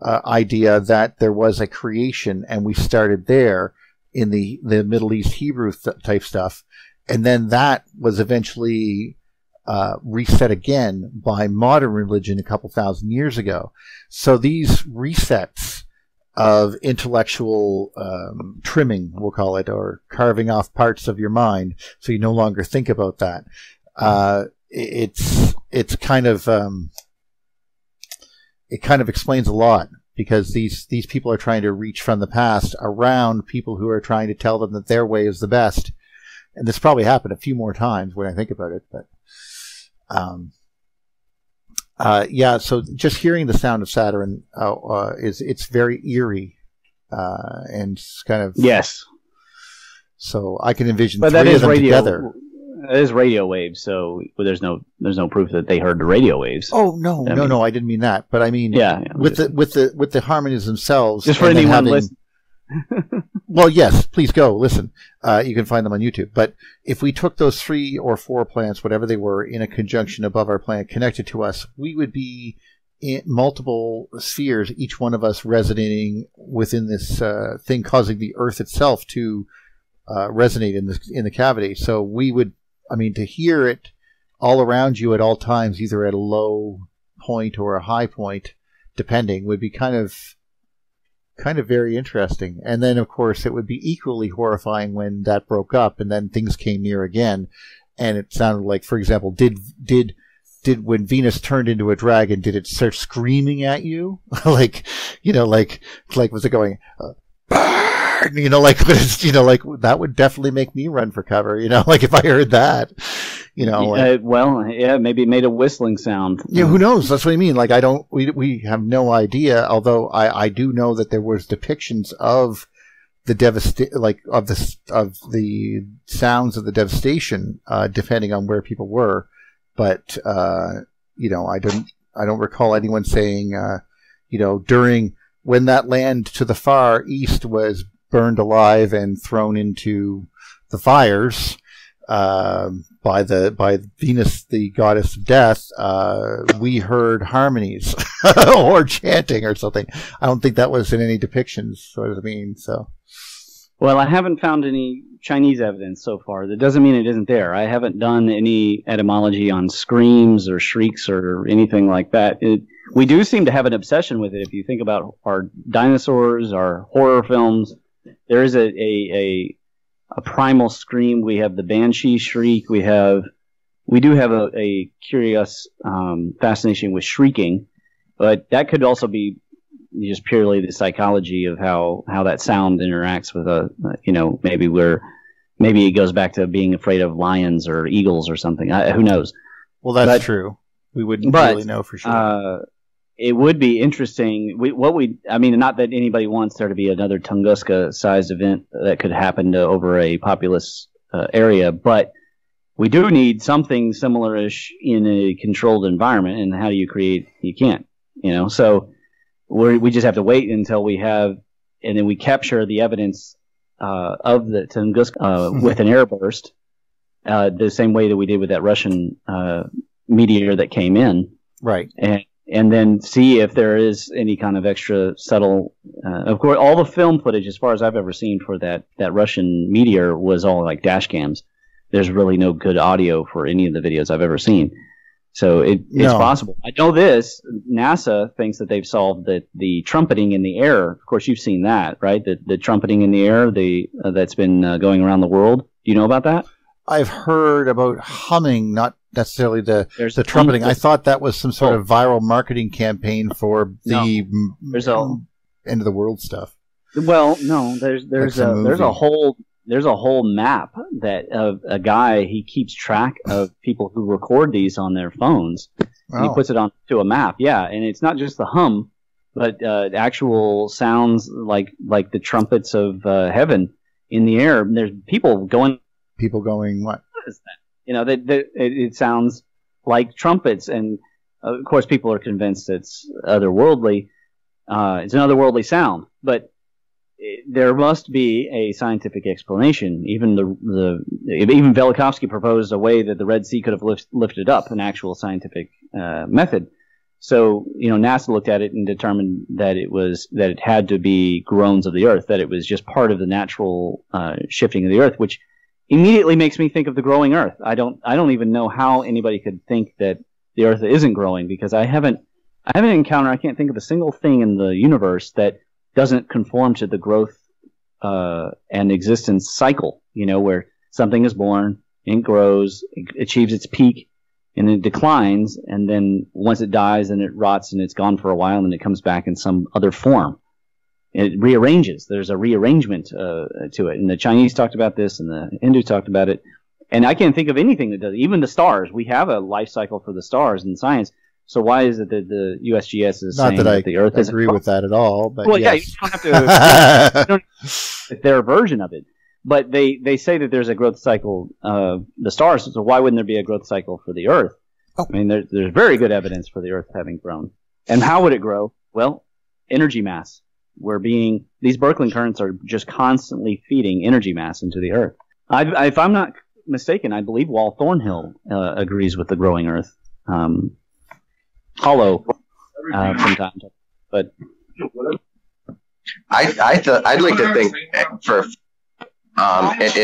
idea that there was a creation, and we started there in the Middle East Hebrew type stuff, and then that was eventually reset again by modern religion a couple thousand years ago. So these resets of intellectual trimming, we'll call it, or carving off parts of your mind so you no longer think about that, it's kind of it kind of explains a lot, because these people are trying to reach from the past around people who are trying to tell them that their way is the best. And this probably happened a few more times when I think about it. But yeah, so just hearing the sound of Saturn it's very eerie and it's kind of, yes. So I can envision but three that is of them radio, together. That is radio waves, so there's no proof that they heard the radio waves. Oh no, no, I didn't mean that. But I mean, yeah with the harmonies themselves. Just for anyone listening. Well, yes, please go listen. You can find them on YouTube. But if we took those 3 or 4 planets, whatever they were, in a conjunction above our planet connected to us, we would be in multiple spheres, each one of us resonating within this thing, causing the Earth itself to resonate in the cavity. So we would, I mean, to hear it all around you at all times, either at a low point or a high point, depending, would be kind of very interesting. And then, of course, it would be equally horrifying when that broke up and then things came near again. And it sounded like, for example, did when Venus turned into a dragon, did it start screaming at you? Like, you know, like was it going, burn! You know, like, you know, like that would definitely make me run for cover. You know, like if I heard that, you know, well, yeah, maybe it made a whistling sound. Yeah, who knows? That's what I mean. Like, I don't, we have no idea. Although I do know that there was depictions of the of the sounds of the devastation, depending on where people were. But you know, I don't recall anyone saying, you know, during when that land to the far east was burned alive and thrown into the fires by Venus, the goddess of death, we heard harmonies or chanting or something. I don't think that was in any depictions, sort of. I mean, so. Well, I haven't found any Chinese evidence so far. That doesn't mean it isn't there. I haven't done any etymology on screams or shrieks or anything like that. We do seem to have an obsession with it. If you think about our dinosaurs, our horror films, there is a primal scream. We have the banshee shriek. We do have a curious fascination with shrieking, but that could also be just purely the psychology of how that sound interacts with a, you know, maybe it goes back to being afraid of lions or eagles or something. Who knows? Well, that's true. We wouldn't really know for sure. It would be interesting. I mean, not that anybody wants there to be another Tunguska-sized event that could happen over a populous area, but we do need something similar-ish in a controlled environment. And how do you create? You can't, you know. So we just have to wait until we have, and then we capture the evidence of the Tunguska with an air burst, the same way that we did with that Russian meteor that came in, right? And then see if there is any kind of extra subtle. Of course, all the film footage, as far as I've ever seen, for that Russian meteor was all like dash cams. There's really no good audio for any of the videos I've ever seen. So it's possible. I know this. NASA thinks that they've solved the trumpeting in the air. Of course, you've seen that, right? The trumpeting in the air, that's been going around the world. Do you know about that? I've heard about humming, not necessarily the trumpeting. I thought that was some sort of viral marketing campaign for the end of the world stuff. Well, no, there's a whole map that of a guy, he keeps track of people who record these on their phones. And he puts it onto a map, yeah, and it's not just the hum, but actual sounds like the trumpets of heaven in the air. There's people going. People going, what? What is that? You know, it sounds like trumpets, and of course, people are convinced it's otherworldly. It's an otherworldly sound, but there must be a scientific explanation. Even even Velikovsky proposed a way that the Red Sea could have lifted up, an actual scientific method. So, you know, NASA looked at it and determined that it had to be groans of the Earth, that it was just part of the natural shifting of the Earth, which immediately makes me think of the growing Earth. I don't even know how anybody could think that the Earth isn't growing, because I haven't encountered, I can't think of a single thing in the universe that doesn't conform to the growth and existence cycle, you know, where something is born, it grows, it achieves its peak, and it declines, and then once it dies and it rots and it's gone for a while, and it comes back in some other form. It rearranges. There's a rearrangement to it. And the Chinese talked about this, and the Hindus talked about it. And I can't think of anything that does. Even the stars. We have a life cycle for the stars in science. So why is it that the USGS is saying that the Earth isn't? Not that I agree with that at all. But well, yes. Yeah, you don't have to. It's their version of it. But they say that there's a growth cycle of the stars, so why wouldn't there be a growth cycle for the Earth? Oh. I mean, there's very good evidence for the Earth having grown. And how would it grow? Well, energy mass. These Birkeland currents are just constantly feeding energy mass into the Earth. If I'm not mistaken, I believe Wal Thornhill agrees with the growing Earth. Hollow from time to time. But I'd like to think for... It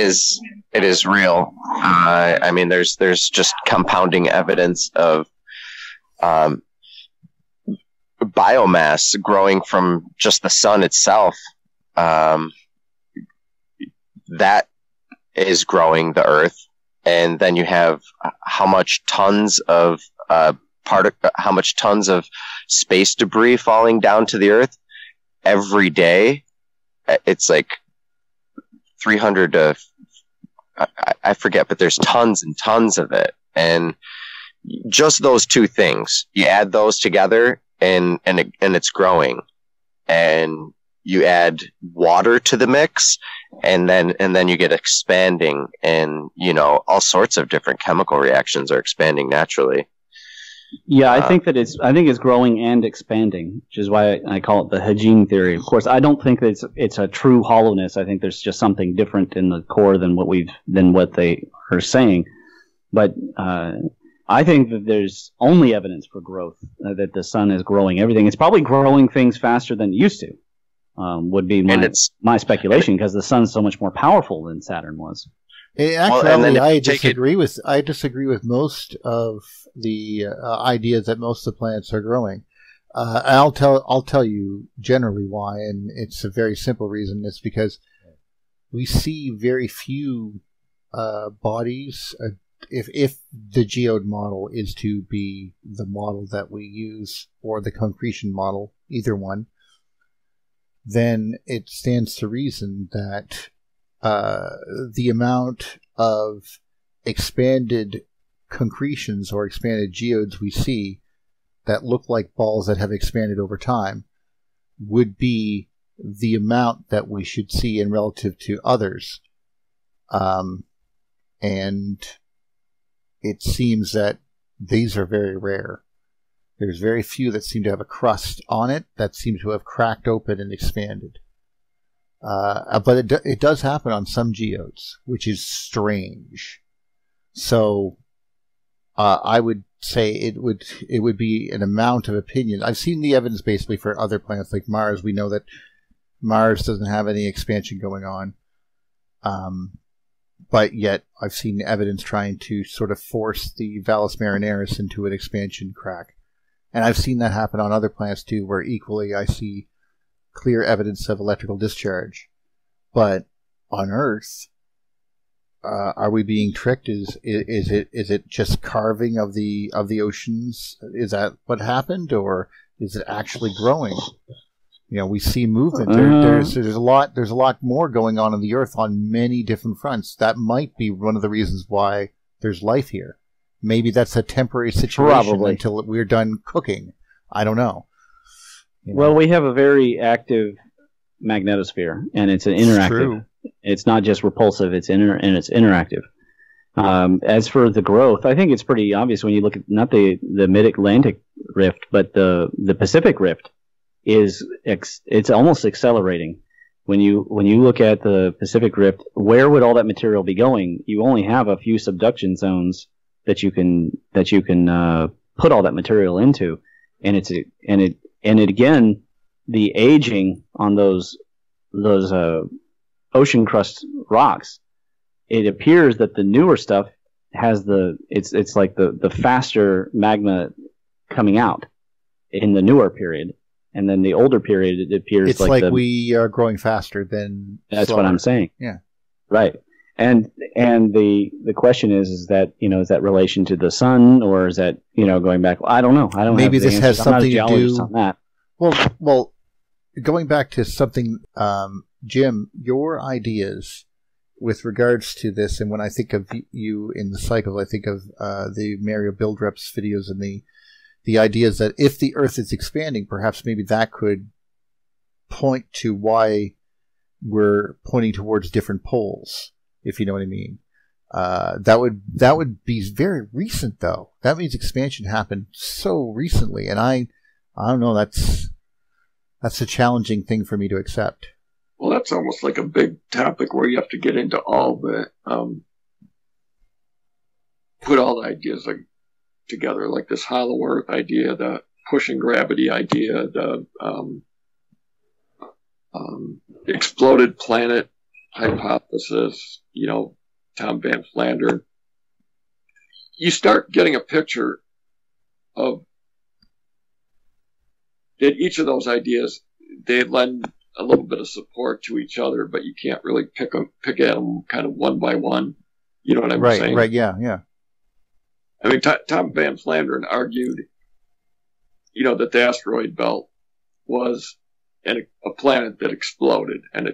is real. I mean, there's just compounding evidence of biomass growing from just the sun itself. That is growing the Earth, and then you have how much tons of space debris falling down to the Earth every day. It's like 300 to I forget, but there's tons and tons of it, and just those two things, you add those together, and it's growing. And you add water to the mix, and then you get expanding, and you know, all sorts of different chemical reactions are expanding naturally. Yeah, I think it's growing and expanding, which is why I call it the Hajin theory. Of course, I don't think that it's a true hollowness. I think there's just something different in the core than what they are saying. But I think that there's only evidence for growth, that the sun is growing everything. It's probably growing things faster than it used to. Would be my speculation, because the sun's so much more powerful than Saturn was. I disagree with most of the ideas that most of the planets are growing. I'll tell you generally why, and it's a very simple reason. It's because we see very few bodies. If the geode model is to be the model that we use, or the concretion model, either one, then it stands to reason that the amount of expanded concretions or expanded geodes we see that look like balls that have expanded over time would be the amount that we should see in relative to others. And it seems that these are very rare. There's very few that seem to have a crust on it that seem to have cracked open and expanded. But it does happen on some geodes, which is strange. So I would say it would be an amount of opinion. I've seen the evidence basically for other planets like Mars. We know that Mars doesn't have any expansion going on, but yet I've seen evidence trying to sort of force the Valles Marineris into an expansion crack, and I've seen that happen on other planets too, where equally I see clear evidence of electrical discharge. But on Earth, are we being tricked? Is it just carving of the oceans? Is that what happened, or is it actually growing? You know, we see movement. There's a lot more going on the Earth on many different fronts. That might be one of the reasons why there's life here. Maybe that's a temporary situation until we're done cooking. I don't know. You know. Well, we have a very active magnetosphere, and it's an interactive. It's not just repulsive; it's interactive. As for the growth, I think it's pretty obvious when you look at not the mid-Atlantic rift, but the Pacific rift. It's almost accelerating, when you look at the Pacific Rift, where would all that material be going? You only have a few subduction zones that you can put all that material into, and it again, the aging on those ocean crust rocks, it appears that the newer stuff has it's like the faster magma coming out in the newer period, and then the older period it appears it's like we are growing faster than that's slower. What I'm saying. Yeah, right. And the question is that, you know, is that relation to the sun, or is that, you know, going back? Well, I don't know. I don't. Maybe this has something to do on that. Well, going back to something, Jim, your ideas with regards to this, and when I think of you in the cycle, I think of the Mario Buildrep's videos and the ideas that if the Earth is expanding, perhaps maybe that could point to why we're pointing towards different poles, if you know what I mean. That would be very recent, though. That means expansion happened so recently, and I don't know. That's a challenging thing for me to accept. Well, that's almost like a big topic where you have to get into all the put all the ideas together, like this hollow Earth idea, the pushing gravity idea, the exploded planet hypothesis. You know, Tom Van Flandern. You start getting a picture of that. Each of those ideas, they lend a little bit of support to each other, but you can't really pick at them kind of one by one. You know what I'm saying? Right, yeah. I mean, Tom Van Flandern argued, you know, that the asteroid belt was a planet that exploded, and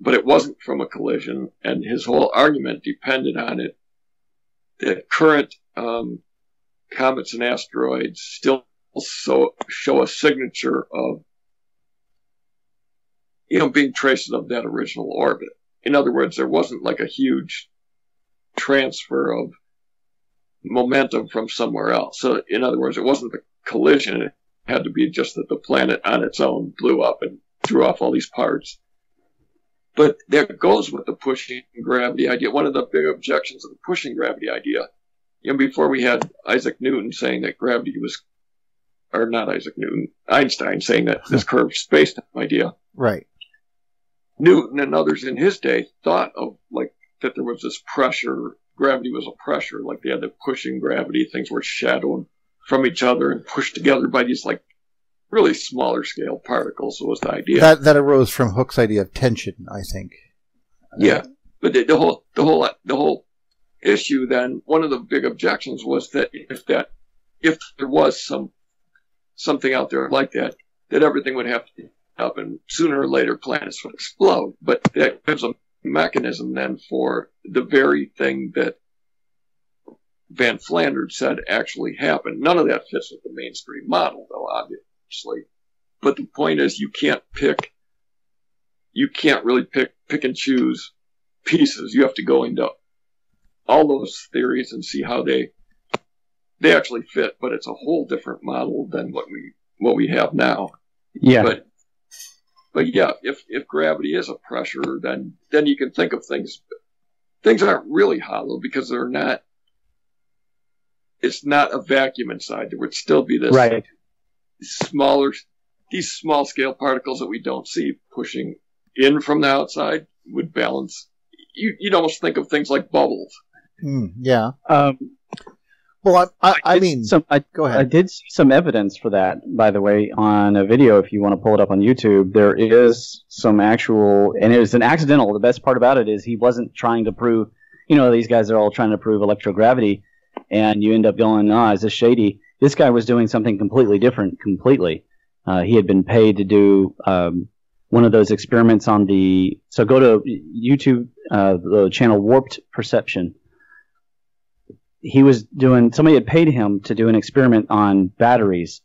but it wasn't from a collision, and his whole argument depended on it, that current comets and asteroids still show a signature of, you know, being traces of that original orbit. In other words, there wasn't like a huge transfer of momentum from somewhere else. So in other words, it wasn't the collision. It had to be just that the planet on its own blew up and threw off all these parts. But that goes with the pushing gravity idea. One of the big objections of the pushing gravity idea, you know, before we had Isaac Newton saying that gravity was, or not Isaac Newton, Einstein saying that this curved space-time idea. Right. Newton and others in his day thought of, like, that there was this pressure, gravity was a pressure, like they had the pushing gravity, things were shadowed from each other and pushed together by these, like, really smaller scale particles was the idea. That arose from Hooke's idea of tension, I think. Yeah, but the whole issue then, one of the big objections was that if there was something out there like that, that everything would have to up, and sooner or later planets would explode. But that gives a mechanism then for the very thing that Van Flandern said actually happened. None of that fits with the mainstream model, though, obviously. But the point is, you can't really pick and choose pieces. You have to go into all those theories and see how they actually fit. But it's a whole different model than what we have now. Yeah. But yeah, if gravity is a pressure, then you can think of things. Things aren't really hollow because they're not. It's not a vacuum inside. There would still be this right. These small scale particles that we don't see pushing in from the outside would balance. You'd almost think of things like bubbles. Yeah. Well, go ahead. I did see some evidence for that, by the way, on a video. If you want to pull it up on YouTube, there is some actual, and it was an accidental. The best part about it is he wasn't trying to prove, you know, these guys are all trying to prove electrogravity, and you end up going, ah, is this shady? This guy was doing something completely different, completely. He had been paid to do one of those experiments on the, so go to YouTube, the channel Warped Perception. He was doing, somebody had paid him to do an experiment on batteries,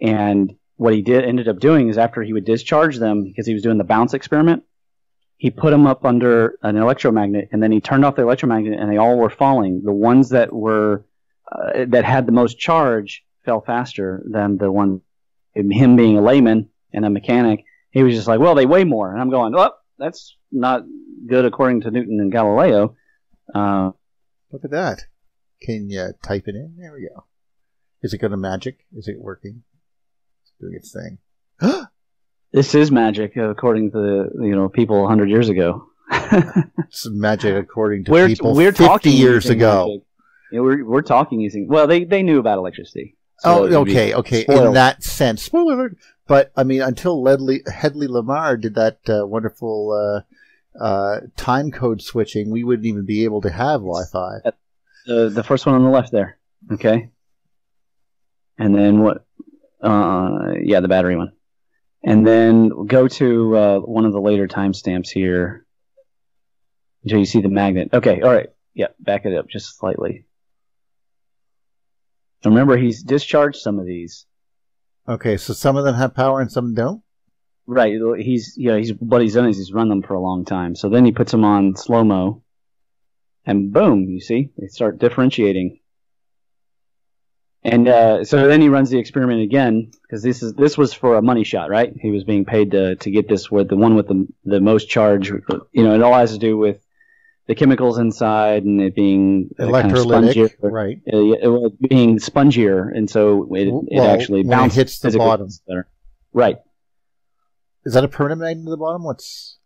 and what he ended up doing is after he would discharge them, because he was doing the bounce experiment, he put them up under an electromagnet, and then he turned off the electromagnet, and they all were falling. The ones that were that had the most charge fell faster than the one, him being a layman and a mechanic, he was just like, well, they weigh more. And I'm going, well, that's not good according to Newton and Galileo. Look at that. Can you type it in? There we go. Is it going to magic? Is it working? It's doing its thing. This is magic, according to people 100 years ago. It's magic according to people 50 years ago. Yeah, we're talking using... Well, they knew about electricity. So okay. Spoiled. In that sense. Spoiler alert. But, I mean, until Hedley Lamar did that wonderful time code switching, we wouldn't even be able to have Wi-Fi. The first one on the left there. Okay. And then what... yeah, the battery one. And then go to one of the later timestamps here until you see the magnet. Okay, all right. Yeah, back it up just slightly. Remember, he's discharged some of these. Okay, so some of them have power and some don't? Right. What he's done is he's run them for a long time. So then he puts them on slow-mo, and boom, you see? They start differentiating. And so then he runs the experiment again, because this was for a money shot, right? He was being paid to get this, with the one with the most charge. You know, it all has to do with the chemicals inside and it being electrolytic, kind of spongier, right? It being spongier, and so it actually bounces. It hits the bottom, better. Right? Is that a permanent magnet to the bottom? What's?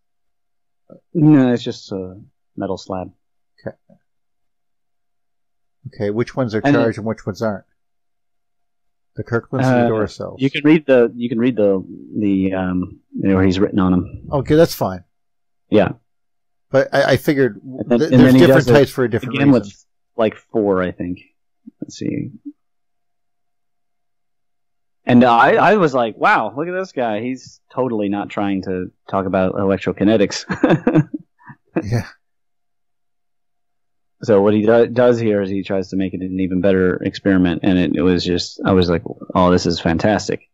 No, it's just a metal slab. Okay. Okay, which ones are charged and which ones aren't? The Kirklands and the Dora cells. You can read the where he's written on them. Okay, that's fine. Yeah. But I figured there's different types for a different reason. Again, with like 4, I think. Let's see. And I was like, wow, look at this guy. He's totally not trying to talk about electrokinetics. Yeah. So what he does here is he tries to make it an even better experiment, and it was just, I was like, oh, this is fantastic.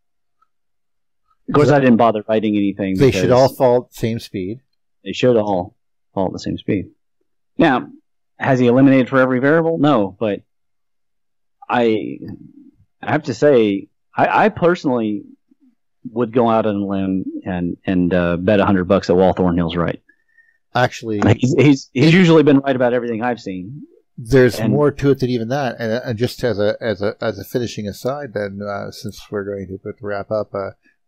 Of course, I didn't bother writing anything. They should all fall at the same speed. They should all fall at the same speed. Now, has he eliminated for every variable? No, but I have to say, I personally would go out on a limb and bet $100 that Wal Thornhill's right. Actually, like he's usually been right about everything I've seen. There's more to it than even that. And just as a finishing aside, then since we're going to wrap up,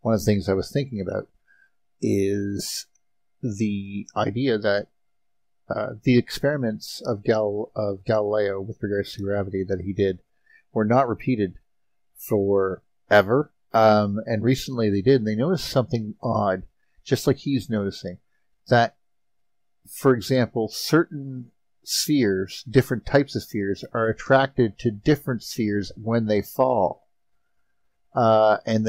one of the things I was thinking about is the idea that the experiments of Galileo with regards to gravity that he did were not repeated forever. And recently they did, and they noticed something odd, just like he's noticing, that, for example, certain spheres, different types of spheres, are attracted to different spheres when they fall. Some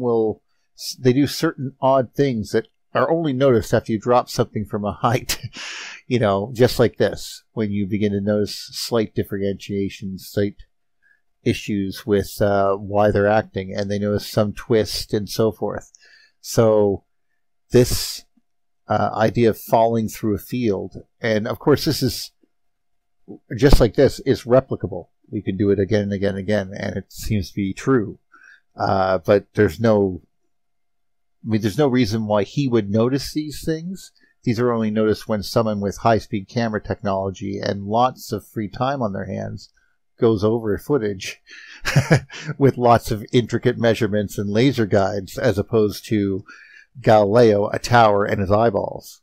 will... They do certain odd things that are only noticed after you drop something from a height, just like this, when you begin to notice slight differentiations, slight issues with why they're acting, and they notice some twist and so forth. So this idea of falling through a field, and of course this is, just like this, is replicable. We can do it again and again and again, and it seems to be true. But there's no reason why he would notice these things. These are only noticed when someone with high-speed camera technology and lots of free time on their hands goes over footage with lots of intricate measurements and laser guides, as opposed to Galileo, a tower, and his eyeballs.